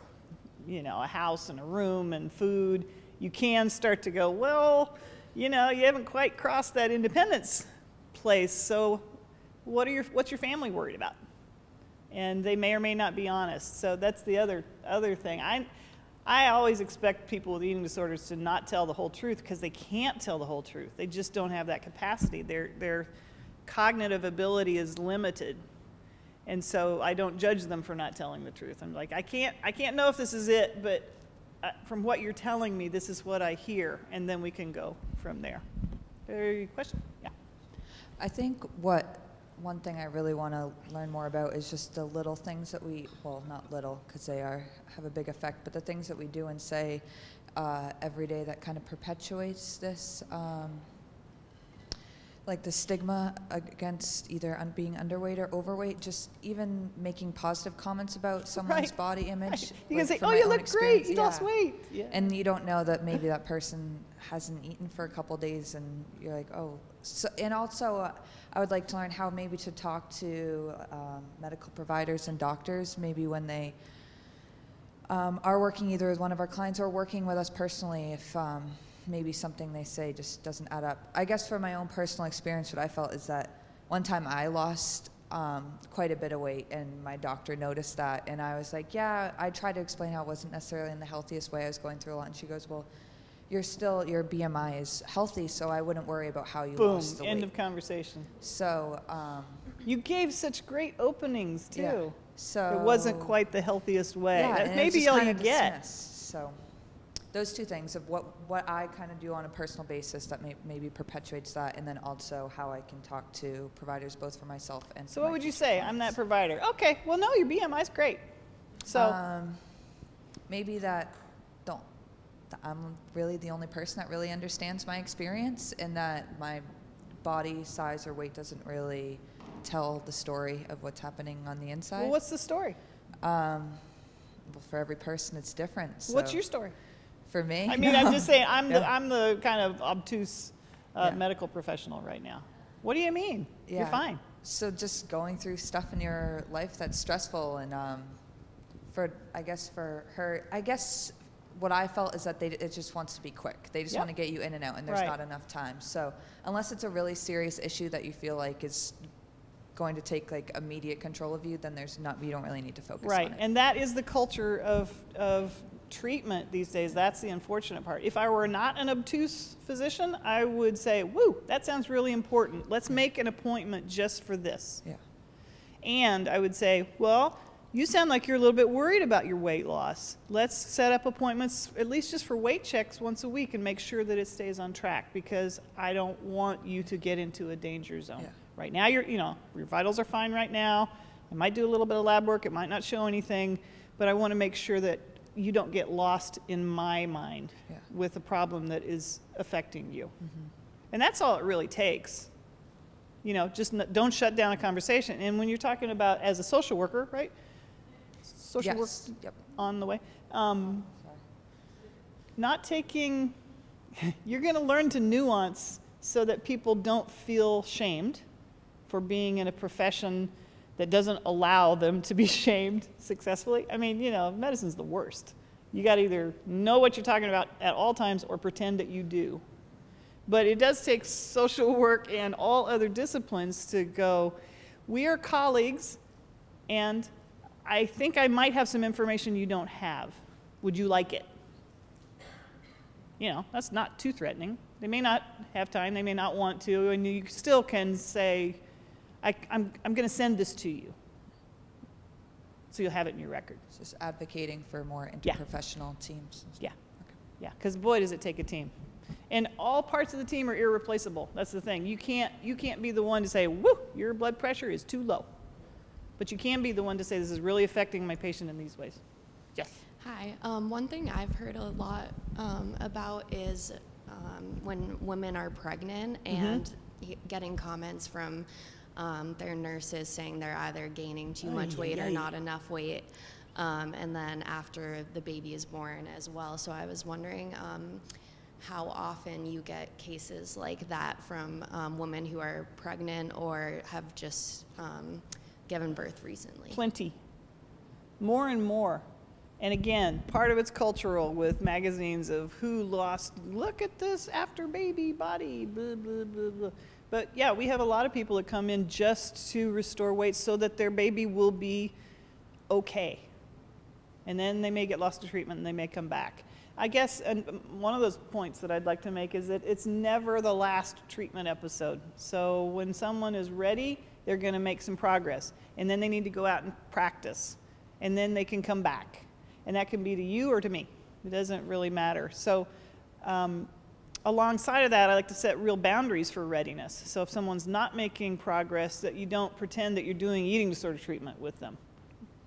you know, a house and a room and food, you can start to go, well, you know, you haven't quite crossed that independence place, so what are your, what's your family worried about? And they may or may not be honest, so that's the other, other thing. I, I always expect people with eating disorders to not tell the whole truth because they can't tell the whole truth. They just don't have that capacity. Their, their cognitive ability is limited. And so I don't judge them for not telling the truth. I'm like, I can't, I can't know if this is it, but from what you're telling me, this is what I hear, and then we can go from there. Any question? Yeah. I think what one thing I really want to learn more about is just the little things that we, well, not little, because they are have a big effect, but the things that we do and say uh, every day that kind of perpetuates this. Um, like the stigma against either being underweight or overweight, just even making positive comments about someone's right. body image. Right. You like, can say, oh, you look great, you yeah. lost weight. Yeah. And you don't know that maybe that person hasn't eaten for a couple of days and you're like, oh. So, and also, uh, I would like to learn how maybe to talk to um, medical providers and doctors, maybe when they um, are working either with one of our clients or working with us personally, if um, maybe something they say just doesn't add up. I guess for my own personal experience, what I felt is that one time I lost um, quite a bit of weight and my doctor noticed that, and I was like, yeah, I tried to explain how it wasn't necessarily in the healthiest way. I was going through a lot, and she goes, well, you're still, your B M I is healthy, so I wouldn't worry about how you Boom, lost the weight. Boom, end of conversation. So. Um, you gave such great openings, too. Yeah, so. It wasn't quite the healthiest way. Yeah, that may be all you get. So. Those two things of what, what I kind of do on a personal basis that may, maybe perpetuates that, and then also how I can talk to providers both for myself and So what would you say? Clients. I'm that provider. Okay, well, no, your B M I's great. So um, maybe that don't, I'm really the only person that really understands my experience, and that my body size or weight doesn't really tell the story of what's happening on the inside. Well, what's the story? Um, well, for every person, it's different. So. What's your story? For me? I mean, I'm just saying, I'm, yeah. the, I'm the kind of obtuse uh, yeah. medical professional right now. What do you mean? Yeah. You're fine. So just going through stuff in your life that's stressful, and um, for, I guess for her, I guess what I felt is that they, it just wants to be quick. They just yep. want to get you in and out, and there's right. not enough time. So unless it's a really serious issue that you feel like is going to take like immediate control of you, then there's not, you don't really need to focus right. on it. Right, and that is the culture of, of treatment these days. That's the unfortunate part. If I were not an obtuse physician, I would say, woo, that sounds really important. Let's make an appointment just for this. Yeah. And I would say, well, you sound like you're a little bit worried about your weight loss. Let's set up appointments, at least just for weight checks once a week, and make sure that it stays on track, because I don't want you to get into a danger zone. Yeah. Right now, you're, you know, your vitals are fine right now. I might do a little bit of lab work. It might not show anything, but I want to make sure that you don't get lost in my mind yeah. with a problem that is affecting you. Mm-hmm. And that's all it really takes. You know, just n don't shut down a conversation. And when you're talking about as a social worker, right? Social yes. work yep. on the way. Um, not taking, you're going to learn to nuance so that people don't feel shamed for being in a profession that doesn't allow them to be shamed successfully. I mean, you know, medicine's the worst. You got to either know what you're talking about at all times or pretend that you do. But it does take social work and all other disciplines to go, we are colleagues, and I think I might have some information you don't have. Would you like it? You know, that's not too threatening. They may not have time, they may not want to, and you still can say, I, I'm, I'm going to send this to you, so you'll have it in your record. It's just advocating for more interprofessional yeah. teams. Yeah, okay. yeah. Because boy, does it take a team, and all parts of the team are irreplaceable. That's the thing. You can't you can't be the one to say, "Woo, your blood pressure is too low," but you can be the one to say, "This is really affecting my patient in these ways." Yes. Hi. Um, one thing I've heard a lot um, about is um, when women are pregnant and mm-hmm. getting comments from. Um, their nurses saying they're either gaining too much oh, weight yeah, yeah. or not enough weight, um, and then after the baby is born as well. So I was wondering um, how often you get cases like that from um, women who are pregnant or have just um, given birth recently. Plenty. More and more. And again, part of it's cultural with magazines of who lost, look at this after baby body, blah, blah, blah, blah. But yeah, we have a lot of people that come in just to restore weight so that their baby will be okay. And then they may get lost to treatment and they may come back. I guess and one of those points that I'd like to make is that it's never the last treatment episode. So when someone is ready, they're gonna make some progress. And then they need to go out and practice. And then they can come back. And that can be to you or to me. It doesn't really matter. So. Um, Alongside of that, I like to set real boundaries for readiness. So if someone's not making progress, that you don't pretend that you're doing eating disorder treatment with them.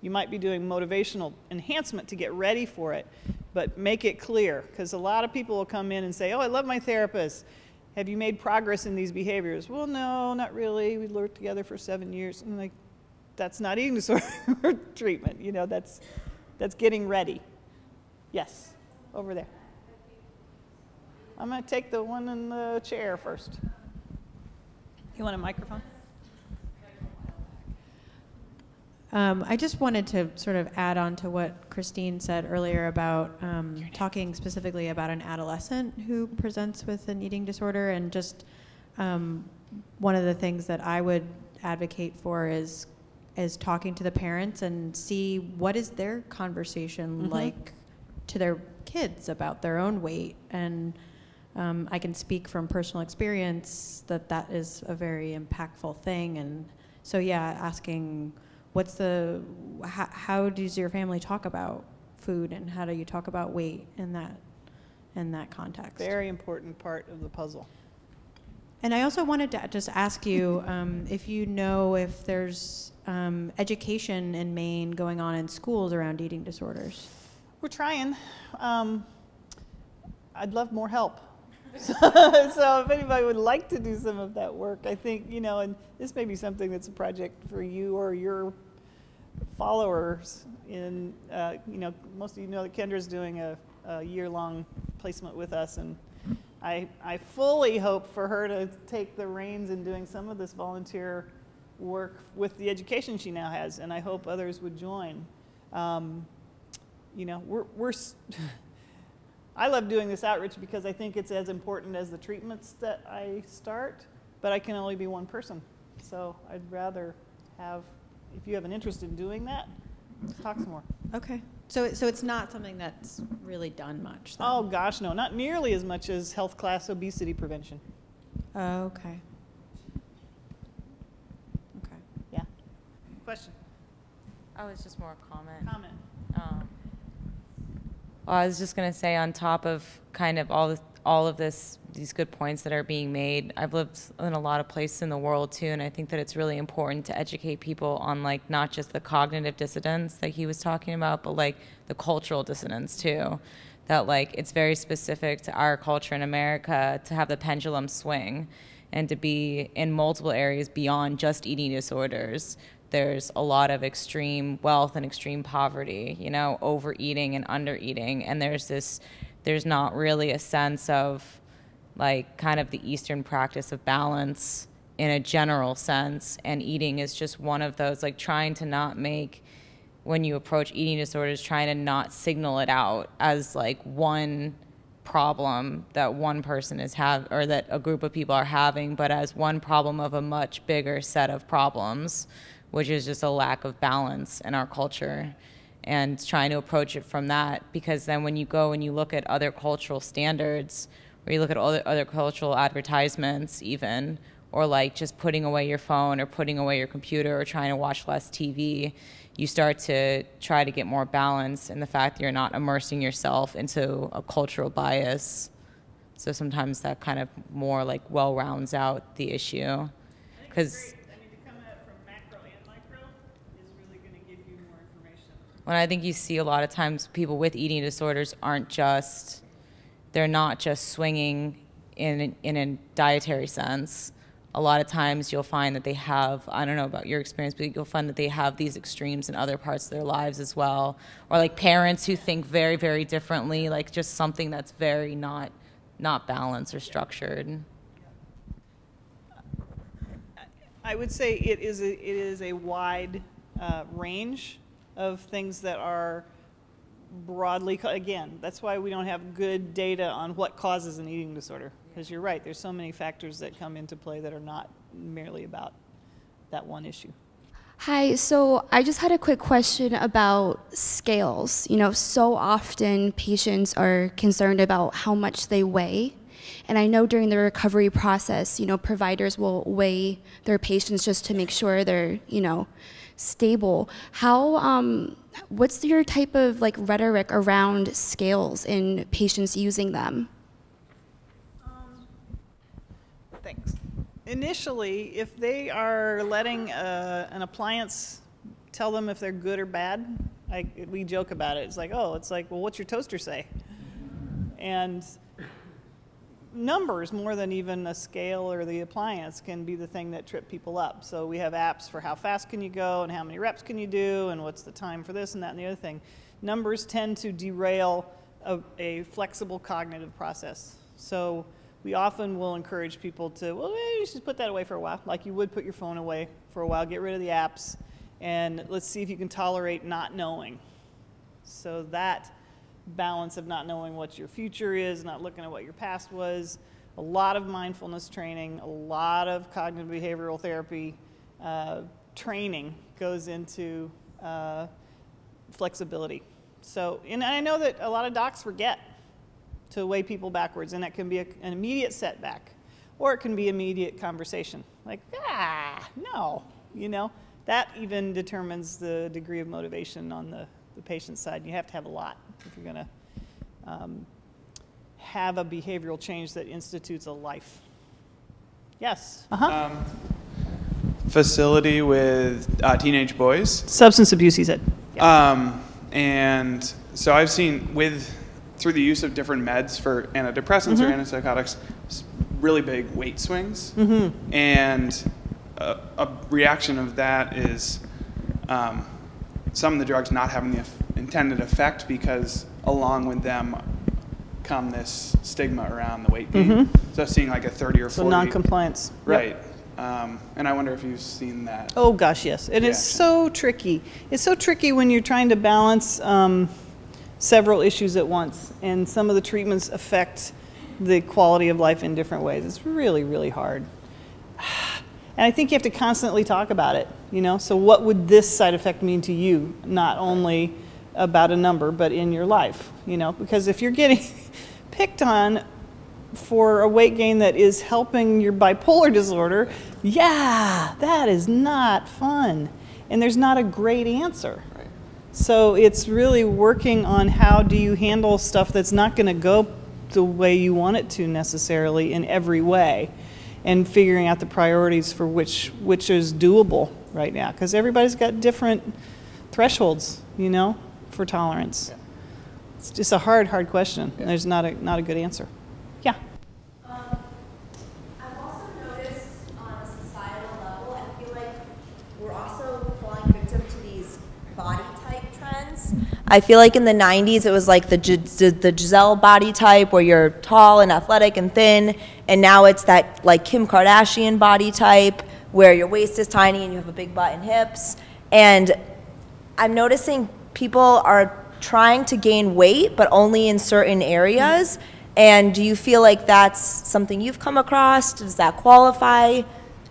You might be doing motivational enhancement to get ready for it, but make it clear. Because a lot of people will come in and say, oh, I love my therapist. have you made progress in these behaviors? Well, no, not really. We worked together for seven years. And I'm like, that's not eating disorder treatment. You know, that's, that's getting ready. Yes, over there. I'm going to take the one in the chair first. You want a microphone? Um, I just wanted to sort of add on to what Christine said earlier about um, talking specifically about an adolescent who presents with an eating disorder. And just um, one of the things that I would advocate for is is talking to the parents and see what is their conversation mm-hmm. like to their kids about their own weight. And um, I can speak from personal experience that that is a very impactful thing. And so, yeah, asking, what's the, how, how does your family talk about food, and how do you talk about weight in that, in that context? Very important part of the puzzle. And I also wanted to just ask you um, if you know if there's um, education in Maine going on in schools around eating disorders. We're trying. Um, I'd love more help. So, so if anybody would like to do some of that work, I think, you know, and this may be something that's a project for you or your followers in, uh, you know, most of you know that Kendra's doing a, a year-long placement with us, and I, I fully hope for her to take the reins in doing some of this volunteer work with the education she now has, and I hope others would join. Um, you know, we're... we're I love doing this outreach because I think it's as important as the treatments that I start, but I can only be one person. So I'd rather have, if you have an interest in doing that, let's talk some more. Okay. So, so it's not something that's really done much then. Oh, gosh, no. Not nearly as much as health class obesity prevention. Oh, okay. Okay. Yeah. Question? Oh, it's just more a comment. Comment. Um, Well, I was just going to say, on top of kind of all, this, all of this, these good points that are being made, I've lived in a lot of places in the world, too, and I think that it's really important to educate people on, like, not just the cognitive dissonance that he was talking about, but, like, the cultural dissonance, too, that, like, it's very specific to our culture in America to have the pendulum swing and to be in multiple areas beyond just eating disorders. There's a lot of extreme wealth and extreme poverty, you know, overeating and undereating. And there's this, there's not really a sense of, like, kind of the Eastern practice of balance in a general sense. And eating is just one of those, like, trying to not make, when you approach eating disorders, trying to not signal it out as, like, one problem that one person is have, or that a group of people are having, but as one problem of a much bigger set of problems, which is just a lack of balance in our culture, and trying to approach it from that. Because then when you go and you look at other cultural standards, or you look at other, other cultural advertisements even, or like just putting away your phone or putting away your computer or trying to watch less T V, you start to try to get more balance in the fact that you're not immersing yourself into a cultural bias. So sometimes that kind of more like well rounds out the issue. Because when I think you see a lot of times people with eating disorders aren't just, they're not just swinging in, in a dietary sense. A lot of times you'll find that they have, I don't know about your experience, but you'll find that they have these extremes in other parts of their lives as well. Or like parents who think very, very differently, like just something that's very not, not balanced or structured. I would say it is a, it is a wide uh, range of things that are broadly, again, that's why we don't have good data on what causes an eating disorder, because you're right, there's so many factors that come into play that are not merely about that one issue. Hi, so I just had a quick question about scales. You know, so often patients are concerned about how much they weigh, and I know during the recovery process, you know, providers will weigh their patients just to make sure they're, you know, stable. How, um, what's your type of like rhetoric around scales in patients using them? Um, thanks. Initially, if they are letting uh, an appliance tell them if they're good or bad, I, we joke about it. It's like, oh, it's like, well, what's your toaster say? And numbers more than even a scale or the appliance can be the thing that trip people up. So we have apps for how fast can you go and how many reps can you do and what's the time for this and that and the other thing. Numbers tend to derail a, a flexible cognitive process. So we often will encourage people to, well, you should put that away for a while, like you would put your phone away for a while, get rid of the apps, and let's see if you can tolerate not knowing. So that balance of not knowing what your future is, not looking at what your past was, a lot of mindfulness training, a lot of cognitive behavioral therapy uh, training goes into uh, flexibility. So, and I know that a lot of docs forget to weigh people backwards, and that can be a, an immediate setback, or it can be immediate conversation. Like, ah, no, you know, that even determines the degree of motivation on the, the patient side. You have to have a lot if you're going to um, have a behavioral change that institutes a life. Yes. Uh-huh. Um, facility with uh, teenage boys. Substance abuse, he said. Yeah. Um, and so I've seen with. Through the use of different meds for antidepressants mm-hmm. or antipsychotics, really big weight swings. Mm-hmm. And a, a reaction of that is um, some of the drugs not having the intended effect because along with them come this stigma around the weight gain. Mm-hmm. So seeing like a thirty or forty. So non-compliance. Right. Yep. Um, and I wonder if you've seen that. Oh gosh, yes. And it's so tricky. It's so tricky when you're trying to balance um, several issues at once, and some of the treatments affect the quality of life in different ways. It's really, really hard. And I think you have to constantly talk about it, you know? So what would this side effect mean to you? Not only about a number, but in your life, you know? Because if you're getting picked on for a weight gain that is helping your bipolar disorder, yeah, that is not fun. And there's not a great answer. So it's really working on how do you handle stuff that's not going to go the way you want it to necessarily in every way, and figuring out the priorities for which which is doable right now, because everybody's got different thresholds, you know, for tolerance. Yeah. It's just a hard, hard question. Yeah. There's not a not a good answer. Yeah. Um, I've also noticed on a societal level, I feel like we're also falling victim to these body. I feel like in the nineties, it was like the, the Giselle body type where you're tall and athletic and thin, and now it's that like Kim Kardashian body type where your waist is tiny and you have a big butt and hips. And I'm noticing people are trying to gain weight, but only in certain areas. And do you feel like that's something you've come across? Does that qualify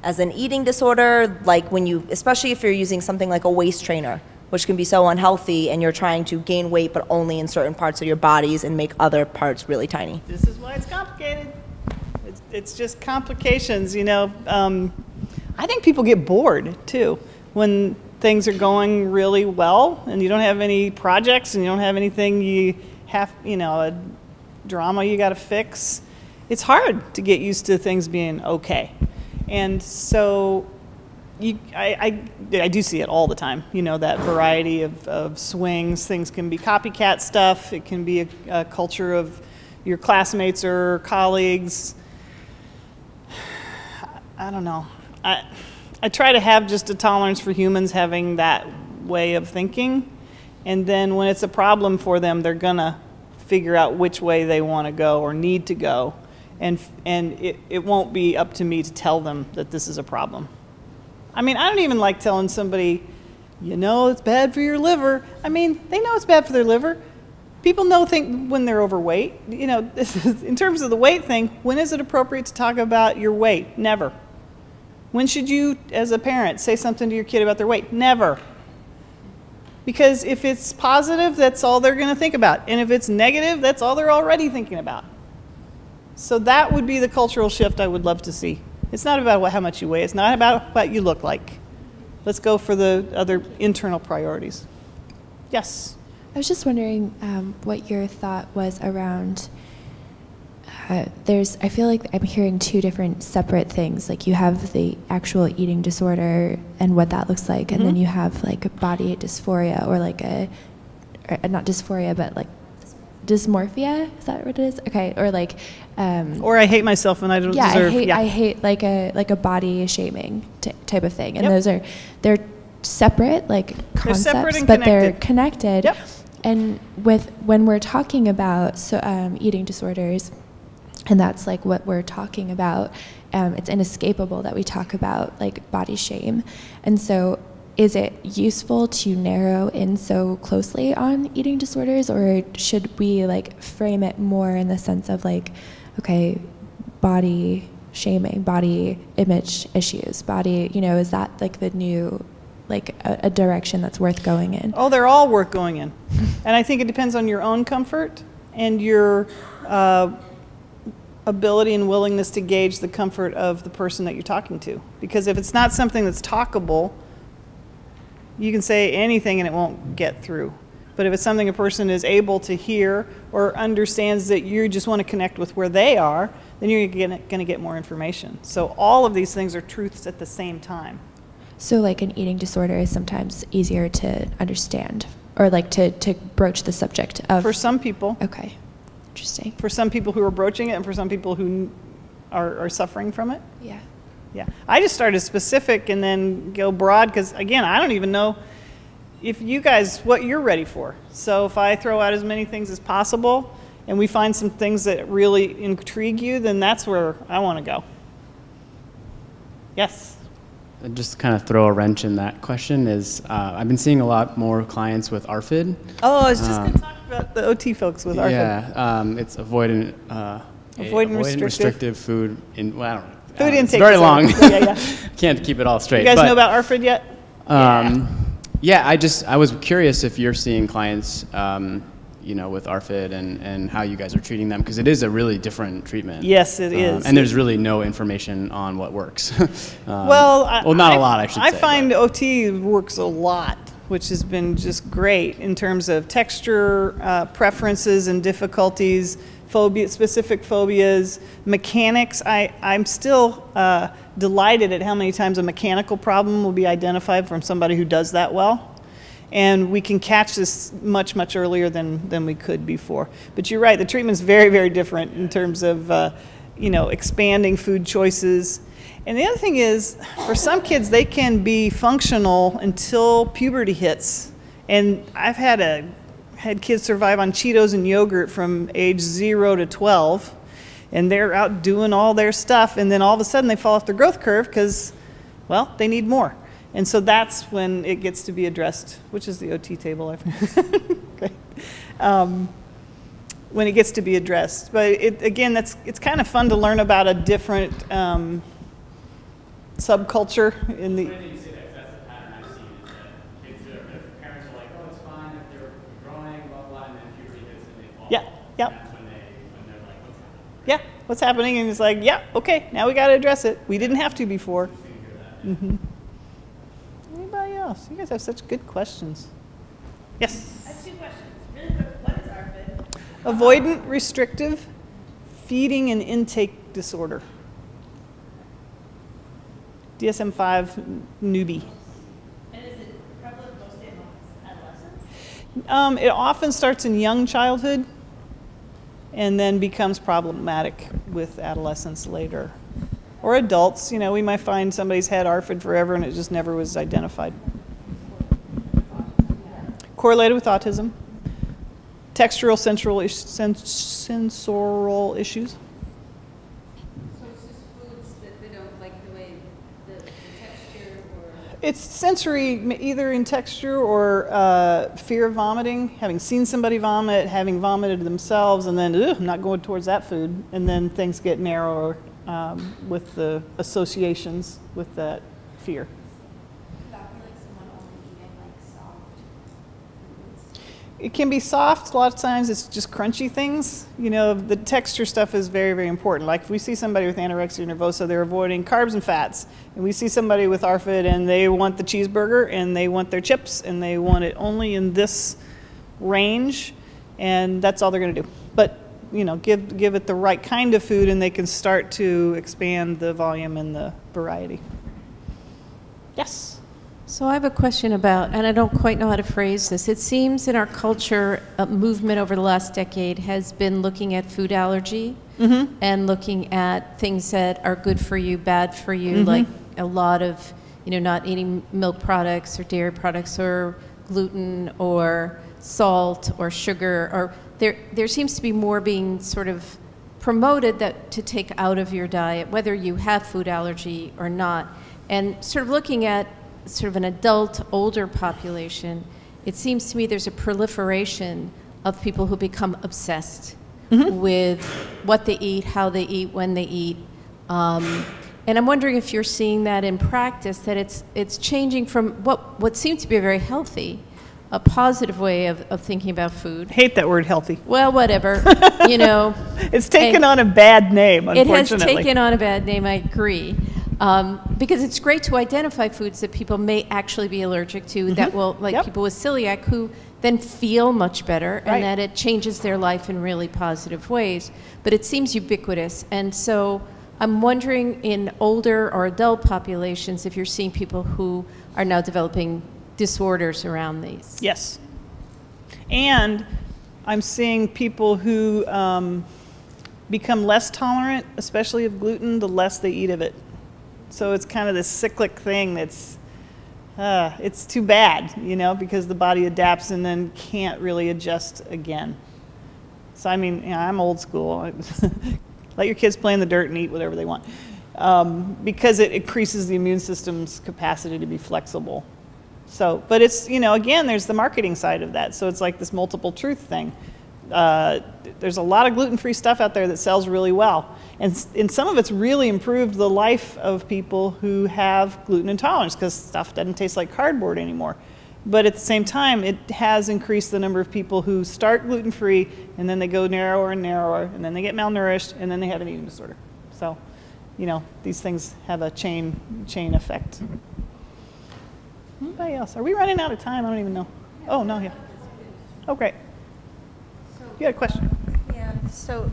as an eating disorder? Like when you, especially if you're using something like a waist trainer, which can be so unhealthy, and you're trying to gain weight but only in certain parts of your bodies and make other parts really tiny. This is why it's complicated. It's, it's just complications, you know. Um, I think people get bored too when things are going really well and you don't have any projects and you don't have anything you have, you know, a drama you gotta fix. It's hard to get used to things being okay. And so, You, I, I, I do see it all the time, you know, that variety of, of swings. Things can be copycat stuff. It can be a, a culture of your classmates or colleagues. I don't know. I, I try to have just a tolerance for humans having that way of thinking. And then when it's a problem for them, they're going to figure out which way they want to go or need to go. And, and it, it won't be up to me to tell them that this is a problem. I mean, I don't even like telling somebody, you know, it's bad for your liver. I mean, they know it's bad for their liver. People know think when they're overweight. You know, this is, in terms of the weight thing, when is it appropriate to talk about your weight? Never. When should you, as a parent, say something to your kid about their weight? Never. Because if it's positive, that's all they're going to think about. And if it's negative, that's all they're already thinking about. So that would be the cultural shift I would love to see. It's not about what, how much you weigh. It's not about what you look like. Let's go for the other internal priorities. Yes? I was just wondering um, what your thought was around, uh, there's, I feel like I'm hearing two different separate things. Like you have the actual eating disorder and what that looks like, and mm-hmm. then you have like a body dysphoria or like a, or not dysphoria, but like dysmorphia, is that what it is? Okay, or like, um, or I hate myself and I don't yeah, deserve. I hate, yeah, I hate like a like a body shaming t type of thing, and yep. those are they're separate like they're concepts, separate and but connected. they're connected. Yep. And with when we're talking about so um, eating disorders, and that's like what we're talking about, um, it's inescapable that we talk about like body shame, and so. Is it useful to narrow in so closely on eating disorders, or should we like frame it more in the sense of like, okay, body shaming, body image issues, body, you know, is that like the new, like a, a direction that's worth going in? Oh, they're all worth going in. And I think it depends on your own comfort and your uh, ability and willingness to gauge the comfort of the person that you're talking to. Because if it's not something that's talkable, you can say anything and it won't get through. But if it's something a person is able to hear or understands that you just want to connect with where they are, then you're going to get more information. So all of these things are truths at the same time. So like an eating disorder is sometimes easier to understand or like to, to broach the subject of? For some people. Okay, interesting. For some people who are broaching it and for some people who are, are suffering from it. Yeah. Yeah, I just started specific and then go broad because, again, I don't even know if you guys, what you're ready for. So if I throw out as many things as possible and we find some things that really intrigue you, then that's where I want to go. Yes? And just kind of throw a wrench in that question is uh, I've been seeing a lot more clients with ARFID. Oh, I was just um, going to talk about the O T folks with ARFID. Yeah, um, it's avoidant, uh, avoidant, avoidant restrictive. restrictive food. In, well, I don't know. Food intake. Very long. Yeah, yeah. Can't keep it all straight. You guys but, know about ARFID yet? Um, yeah. yeah, I just I was curious if you're seeing clients, um, you know, with ARFID and and how you guys are treating them because it is a really different treatment. Yes, it um, is. And there's really no information on what works. um, well, I, well, not I, a lot. I should. I say, find but. O T works a lot, which has been just great in terms of texture, uh, preferences, and difficulties. Phobia, specific phobias, mechanics. I, I'm still uh, delighted at how many times a mechanical problem will be identified from somebody who does that well. And we can catch this much, much earlier than, than we could before. But you're right, the treatment's very, very different in terms of uh, you know, expanding food choices. And the other thing is, for some kids, they can be functional until puberty hits. And I've had a had kids survive on Cheetos and yogurt from age zero to twelve, and they're out doing all their stuff, and then all of a sudden they fall off their growth curve because, well, they need more. And so that's when it gets to be addressed, which is the O T table, I forget. Great. Um, when it gets to be addressed. But it, again, that's, it's kind of fun to learn about a different um, subculture in the... Yep. Yeah, what's happening? And it's like, yeah, okay, now we got to address it. We didn't have to before. Mm-hmm. Anybody else? You guys have such good questions. Yes? I have two questions. Really quick, what is ARFID? Avoidant restrictive feeding and intake disorder. D S M five newbie. And is it prevalent mostly amongst adolescents? Um, it often starts in young childhood and then becomes problematic with adolescents later. Or adults, you know, we might find somebody's had ARFID forever and it just never was identified. Correlated with autism. Textural, central, is sens sensorial issues. So it's just foods that they don't like the way, the, the texture or? It's sensory, either in texture or uh, fear of vomiting, having seen somebody vomit, having vomited themselves, and then, ugh, I'm not going towards that food. And then things get narrower um, with the associations with that fear. Could that be like someone only eating like soft foods? It can be soft. A lot of times it's just crunchy things. You know, the texture stuff is very, very important. Like if we see somebody with anorexia nervosa, they're avoiding carbs and fats. And we see somebody with ARFID and they want the cheeseburger and they want their chips and they want it only in this range, and that's all they're going to do. But you know, give give it the right kind of food, and they can start to expand the volume and the variety. Yes. So I have a question about, and I don't quite know how to phrase this, it seems in our culture a movement over the last decade has been looking at food allergy mm-hmm. and looking at things that are good for you, bad for you, mm-hmm. like a lot of, you know, not eating milk products or dairy products or gluten or salt or sugar, or there there seems to be more being sort of promoted that to take out of your diet, whether you have food allergy or not. And sort of looking at sort of an adult, older population, it seems to me there's a proliferation of people who become obsessed mm-hmm. with what they eat, how they eat, when they eat. Um, And I'm wondering if you're seeing that in practice, that it's it's changing from what, what seems to be a very healthy, a positive way of, of thinking about food. I hate that word, healthy. Well, whatever, you know. It's taken on a bad name, unfortunately. It has taken on a bad name, I agree. Um, because it's great to identify foods that people may actually be allergic to mm-hmm. that will, like yep. people with celiac who then feel much better right. and that it changes their life in really positive ways. But it seems ubiquitous, and so I'm wondering in older or adult populations if you're seeing people who are now developing disorders around these. Yes. And I'm seeing people who um, become less tolerant, especially of gluten, the less they eat of it. So it's kind of this cyclic thing that's, uh, it's too bad, you know, because the body adapts and then can't really adjust again. So I mean, you know, I'm old school. Let your kids play in the dirt and eat whatever they want, um, because it increases the immune system's capacity to be flexible. So, but it's, you know, again, there's the marketing side of that. So it's like this multiple truth thing. Uh, there's a lot of gluten-free stuff out there that sells really well. And, and some of it's really improved the life of people who have gluten intolerance because stuff doesn't taste like cardboard anymore. But at the same time, it has increased the number of people who start gluten-free and then they go narrower and narrower and then they get malnourished and then they have an eating disorder. So, you know, these things have a chain, chain effect. Anybody else? Are we running out of time? I don't even know. Oh, no, yeah. Oh, great. You had a question. Yeah, so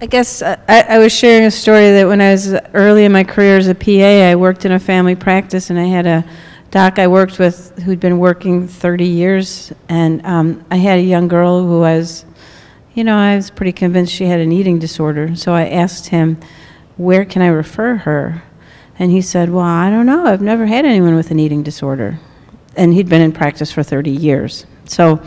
I guess I, I was sharing a story that when I was early in my career as a P A, I worked in a family practice and I had a doc I worked with who'd been working thirty years, and um, I had a young girl who I was, you know, I was pretty convinced she had an eating disorder. So I asked him, where can I refer her? And he said, well, I don't know. I've never had anyone with an eating disorder. And he'd been in practice for thirty years. So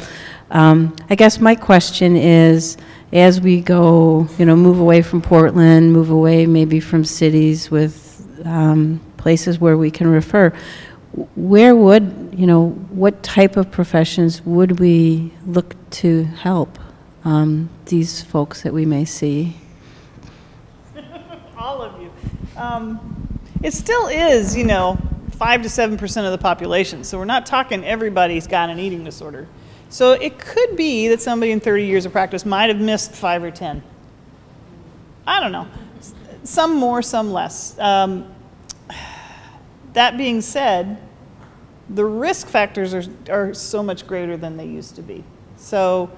um, I guess my question is, as we go, you know, move away from Portland, move away maybe from cities with um, places where we can refer, where would, you know, what type of professions would we look to help um, these folks that we may see? All of you. Um, it still is, you know, five to seven percent of the population. So we're not talking everybody's got an eating disorder. So it could be that somebody in thirty years of practice might have missed five or ten. I don't know. Some more, some less. Um, That being said, the risk factors are, are so much greater than they used to be. So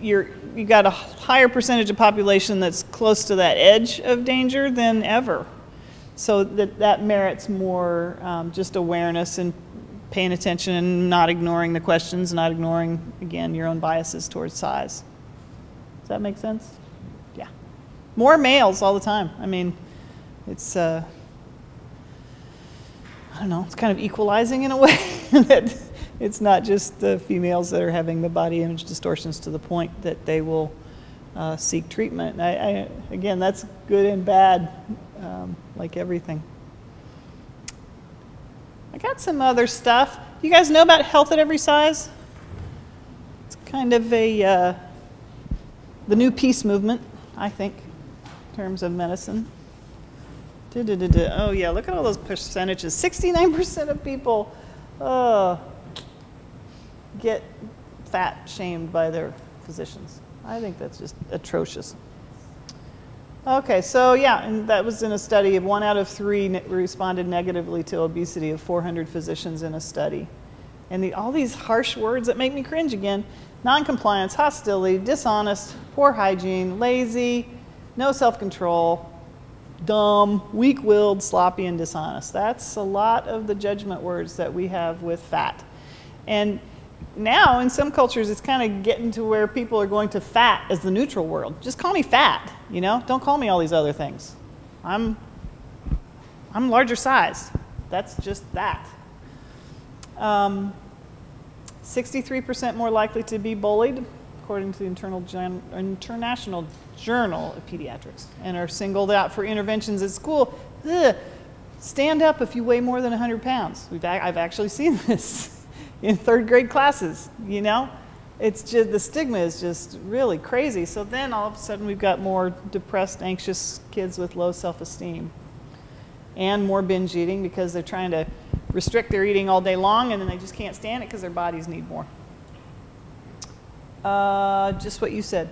you're, you've got a higher percentage of population that's close to that edge of danger than ever. So that, that merits more um, just awareness and paying attention and not ignoring the questions, not ignoring, again, your own biases towards size. Does that make sense? Yeah. More males all the time. I mean, it's... Uh, I don't know, it's kind of equalizing in a way that it's not just the females that are having the body image distortions to the point that they will uh, seek treatment. I, I, again, that's good and bad, um, like everything. I got some other stuff. You guys know about Health at Every Size? It's kind of a, uh, the new peace movement, I think, in terms of medicine. Oh yeah, look at all those percentages. sixty-nine percent of people uh, get fat shamed by their physicians. I think that's just atrocious. Okay, so yeah, and that was in a study of one out of three ne responded negatively to obesity of four hundred physicians in a study. And the, all these harsh words that make me cringe again. Noncompliance, hostility, dishonest, poor hygiene, lazy, no self-control. dumb, weak-willed, sloppy, and dishonest. That's a lot of the judgment words that we have with fat. And now in some cultures it's kind of getting to where people are going to fat as the neutral word. Just call me fat, you know? Don't call me all these other things. I'm, I'm larger size. That's just that. Um, sixty-three percent more likely to be bullied, according to the internal gen International Journal of Pediatrics, and are singled out for interventions at school. Ugh, stand up if you weigh more than one hundred pounds. We've, I've actually seen this in third grade classes, you know? It's just, the stigma is just really crazy. So then all of a sudden we've got more depressed, anxious kids with low self-esteem and more binge eating because they're trying to restrict their eating all day long and then they just can't stand it because their bodies need more. Uh, just what you said.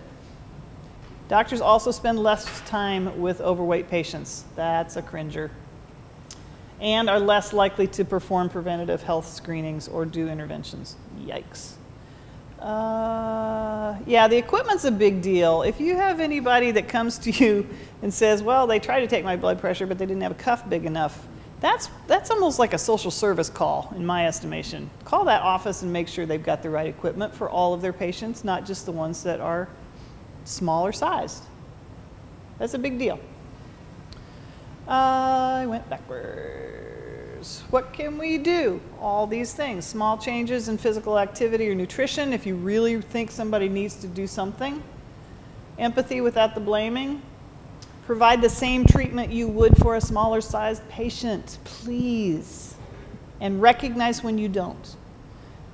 Doctors also spend less time with overweight patients. That's a cringer. And are less likely to perform preventative health screenings or do interventions. Yikes. Uh, yeah, the equipment's a big deal. If you have anybody that comes to you and says, well, they tried to take my blood pressure, but they didn't have a cuff big enough, that's, that's almost like a social service call, in my estimation. Call that office and make sure they've got the right equipment for all of their patients, not just the ones that are smaller sized. That's a big deal. Uh, I went backwards. What can we do? All these things, small changes in physical activity or nutrition if you really think somebody needs to do something. Empathy without the blaming. Provide the same treatment you would for a smaller sized patient, please. And recognize when you don't.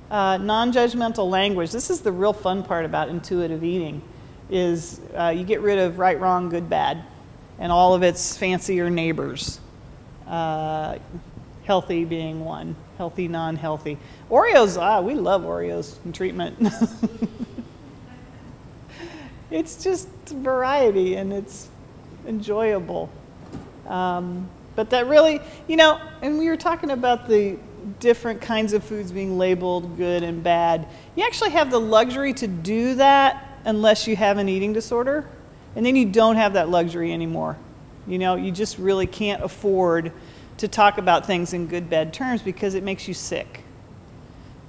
Uh, non-judgmental language. This is the real fun part about intuitive eating is uh, you get rid of right, wrong, good, bad, and all of its fancier neighbors, uh, healthy being one, healthy, non-healthy. Oreos, ah, we love Oreos in treatment. It's just variety and it's enjoyable. Um, but that really, you know, and we were talking about the different kinds of foods being labeled good and bad. You actually have the luxury to do that unless you have an eating disorder. And then you don't have that luxury anymore. You know, you just really can't afford to talk about things in good, bad terms because it makes you sick.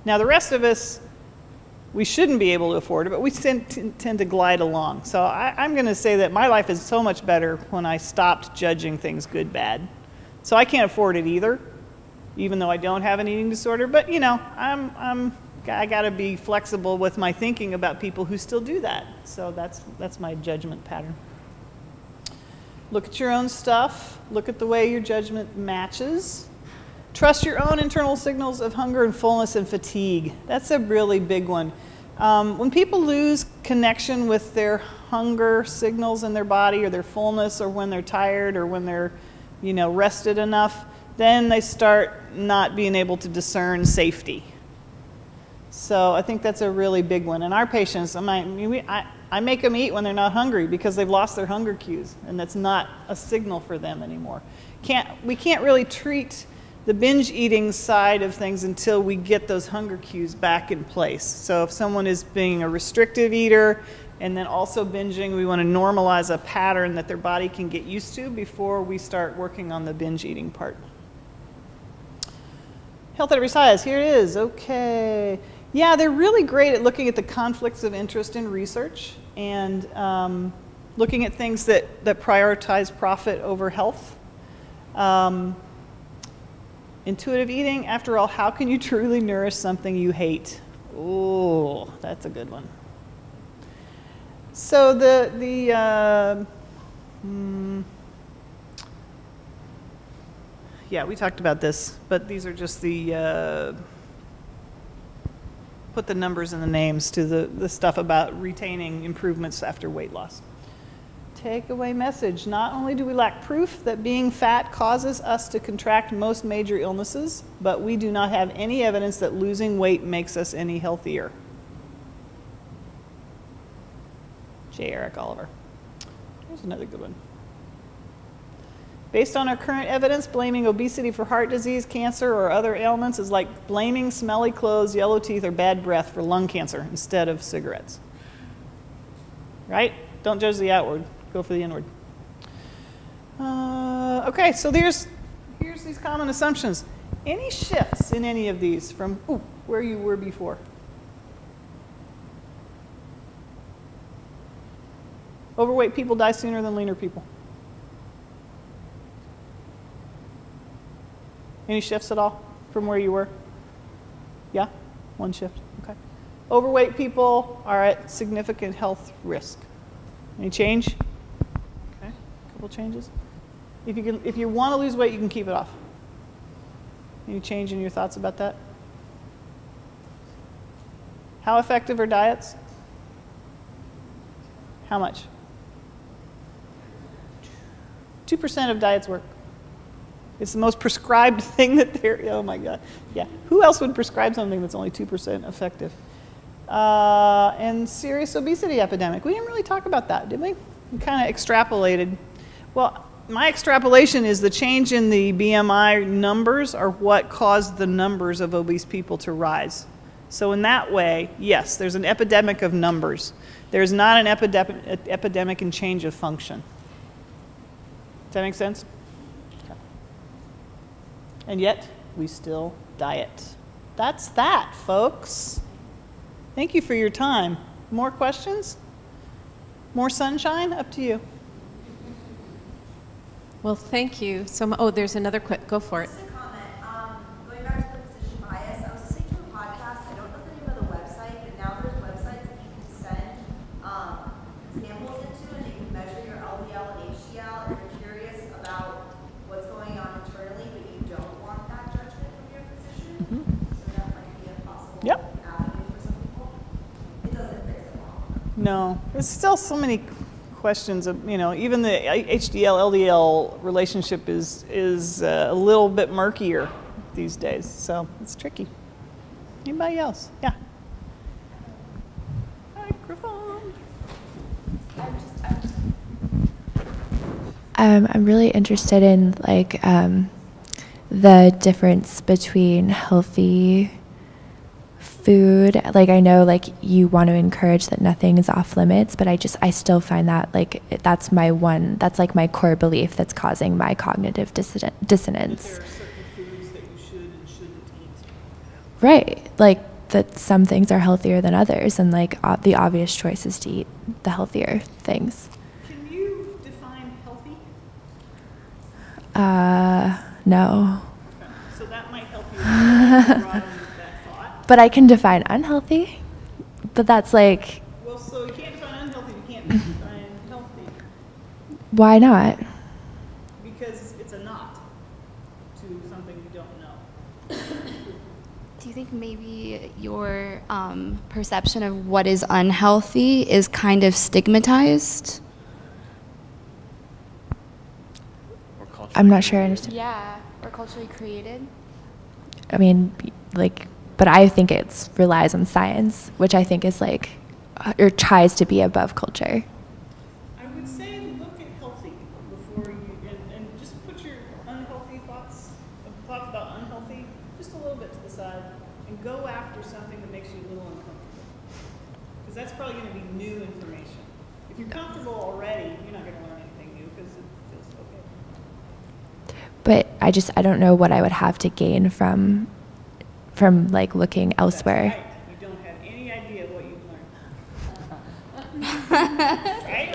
Now the rest of us, we shouldn't be able to afford it, but we tend to glide along. So I, I'm gonna say that my life is so much better when I stopped judging things good, bad. So I can't afford it either, even though I don't have an eating disorder, but you know, I'm, I'm, I gotta be flexible with my thinking about people who still do that. So that's, that's my judgment pattern. Look at your own stuff. Look at the way your judgment matches. Trust your own internal signals of hunger and fullness and fatigue. That's a really big one. Um, when people lose connection with their hunger signals in their body or their fullness or when they're tired or when they're, you know, rested enough, then they start not being able to discern safety. So I think that's a really big one. And our patients, I, mean, we, I, I make them eat when they're not hungry because they've lost their hunger cues and that's not a signal for them anymore. Can't, we can't really treat the binge eating side of things until we get those hunger cues back in place. So if someone is being a restrictive eater and then also binging, we want to normalize a pattern that their body can get used to before we start working on the binge eating part. Health at every size, here it is, okay. Yeah, they're really great at looking at the conflicts of interest in research and um, looking at things that, that prioritize profit over health. Um, intuitive eating, after all, how can you truly nourish something you hate? Ooh, that's a good one. So the, the uh, hmm, yeah, we talked about this, but these are just the, uh, put the numbers and the names to the, the stuff about retaining improvements after weight loss. Takeaway message. Not only do we lack proof that being fat causes us to contract most major illnesses, but we do not have any evidence that losing weight makes us any healthier. J. Eric Oliver. Here's another good one. Based on our current evidence, blaming obesity for heart disease, cancer, or other ailments is like blaming smelly clothes, yellow teeth, or bad breath for lung cancer instead of cigarettes. Right? Don't judge the outward. Go for the inward. Uh, Uh, okay, so there's, here's these common assumptions. Any shifts in any of these from ooh, where you were before? Overweight people die sooner than leaner people. Any shifts at all from where you were? Yeah, one shift, okay. Overweight people are at significant health risk. Any change? Okay, a couple changes. If you can, if you want to lose weight, you can keep it off. Any change in your thoughts about that? How effective are diets? How much? two percent of diets work. It's the most prescribed thing that there, oh my God. Yeah, who else would prescribe something that's only two percent effective? Uh, and serious obesity epidemic. We didn't really talk about that, did we? We kind of extrapolated. Well, my extrapolation is the change in the B M I numbers are what caused the numbers of obese people to rise. So in that way, yes, there's an epidemic of numbers. There's not an epidemic, epidemic in change of function. Does that make sense? Okay. And yet, we still diet. That's that, folks. Thank you for your time. More questions? More sunshine? Up to you. Well, thank you. So, oh, there's another quick, go for it. No, there's still so many questions of, you know, even the H D L L D L relationship is, is a little bit murkier these days, so it's tricky. Anybody else? Yeah. Microphone. I'm, just, I'm, just... Um, I'm really interested in, like, um, the difference between healthy food, like I know like you want to encourage that nothing is off limits, but I just, I still find that like that's my one, that's like my core belief that's causing my cognitive disson dissonance. That there are certain foods that you should and shouldn't eat. Right, like that some things are healthier than others and like ob the obvious choice is to eat the healthier things. Can you define healthy? Uh, no. Okay. So that might help you. But I can define unhealthy, but that's like... Well, so you can't define unhealthy, you can't define healthy. Why not? Because it's a not to something you don't know. Do you think maybe your um, perception of what is unhealthy is kind of stigmatized? Or culturally I'm not sure I understand. Yeah, or culturally created. I mean, like... But I think it relies on science, which I think is like, or tries to be above culture. I would say look at healthy before you, and, and just put your unhealthy thoughts, thoughts about unhealthy, just a little bit to the side, and go after something that makes you a little uncomfortable. Because that's probably going to be new information. If you're comfortable already, you're not going to learn anything new because it feels okay. But I just, I don't know what I would have to gain from from like looking elsewhere. That's right. You don't have any idea what you've learned. Right?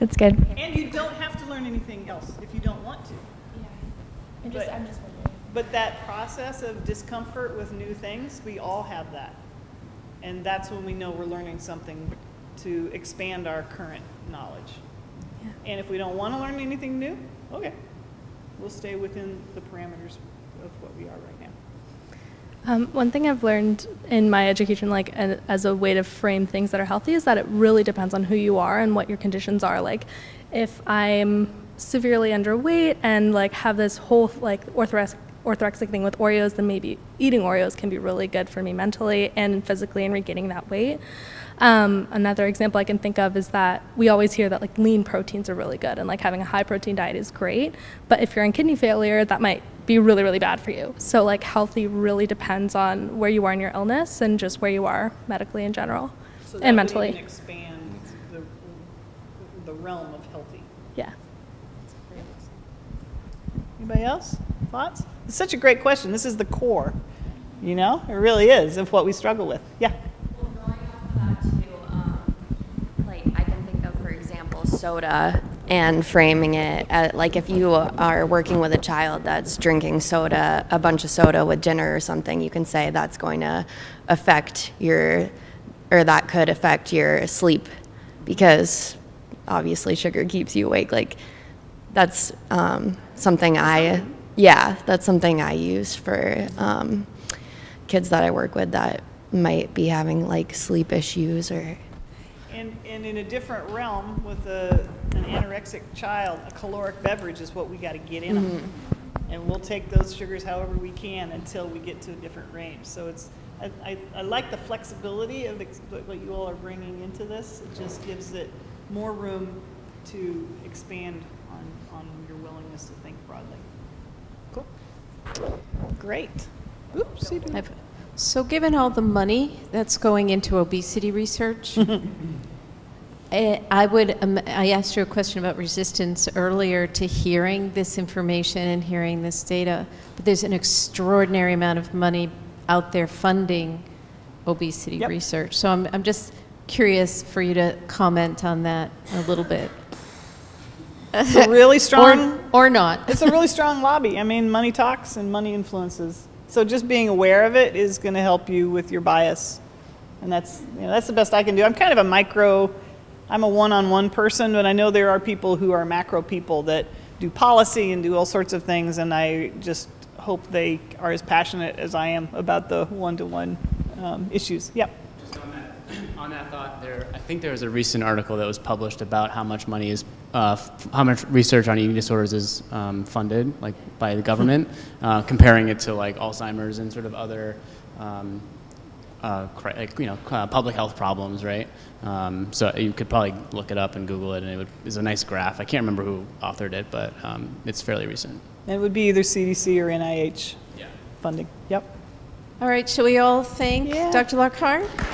That's good. And you don't have to learn anything else if you don't want to. Yeah. I'm just, but, I'm just wondering. But that process of discomfort with new things, we all have that. And that's when we know we're learning something to expand our current knowledge. Yeah. And if we don't want to learn anything new, okay. We'll stay within the parameters of what we are right now. Um, one thing I've learned in my education, like a, as a way to frame things that are healthy, is that it really depends on who you are and what your conditions are. Like, if I'm severely underweight and like have this whole like orthorex orthorexic thing with Oreos, then maybe eating Oreos can be really good for me mentally and physically in regaining that weight. Um, another example I can think of is that we always hear that like lean proteins are really good and like having a high protein diet is great, but if you're in kidney failure, that might be really, really bad for you. So like healthy really depends on where you are in your illness and just where you are medically in general so and mentally. So that would even expand the, the realm of healthy. Yeah. Anybody else? Thoughts? It's such a great question. This is the core, you know? It really is of what we struggle with. Yeah? Well, going off of that, too, um, like I can think of, for example, soda and framing it at, like, if you are working with a child that's drinking soda, a bunch of soda with dinner or something, you can say that's going to affect your, or that could affect your sleep because obviously sugar keeps you awake. Like, that's um, something I, yeah, that's something I use for um, kids that I work with that might be having like sleep issues or. And, and in a different realm with a, an anorexic child, a caloric beverage is what we got to get in mm-hmm. them. And we'll take those sugars however we can until we get to a different range. So it's, I, I, I like the flexibility of what you all are bringing into this. It just gives it more room to expand on, on your willingness to think broadly. Cool. Great. Oops. So given all the money that's going into obesity research, I, I would, um, I asked you a question about resistance earlier to hearing this information and hearing this data, but there's an extraordinary amount of money out there funding obesity yep. research. So I'm, I'm just curious for you to comment on that a little bit. It's a really strong... or, or not. It's a really strong lobby. I mean, money talks and money influences. So just being aware of it is going to help you with your bias. And that's, you know, that's the best I can do. I'm kind of a micro... I'm a one-on-one person, but I know there are people who are macro people that do policy and do all sorts of things, and I just hope they are as passionate as I am about the one-to-one um, issues. Yep. Just on that, on that thought, there, I think there was a recent article that was published about how much money is, uh, how much research on eating disorders is um, funded, like by the government, uh, comparing it to like Alzheimer's and sort of other. Um, Uh, you know, uh, public health problems, right? Um, so you could probably look it up and Google it, and it would, it's a nice graph. I can't remember who authored it, but um, it's fairly recent. And it would be either C D C or N I H yeah. funding. Yep. All right, shall we all thank yeah. Doctor Lockhart?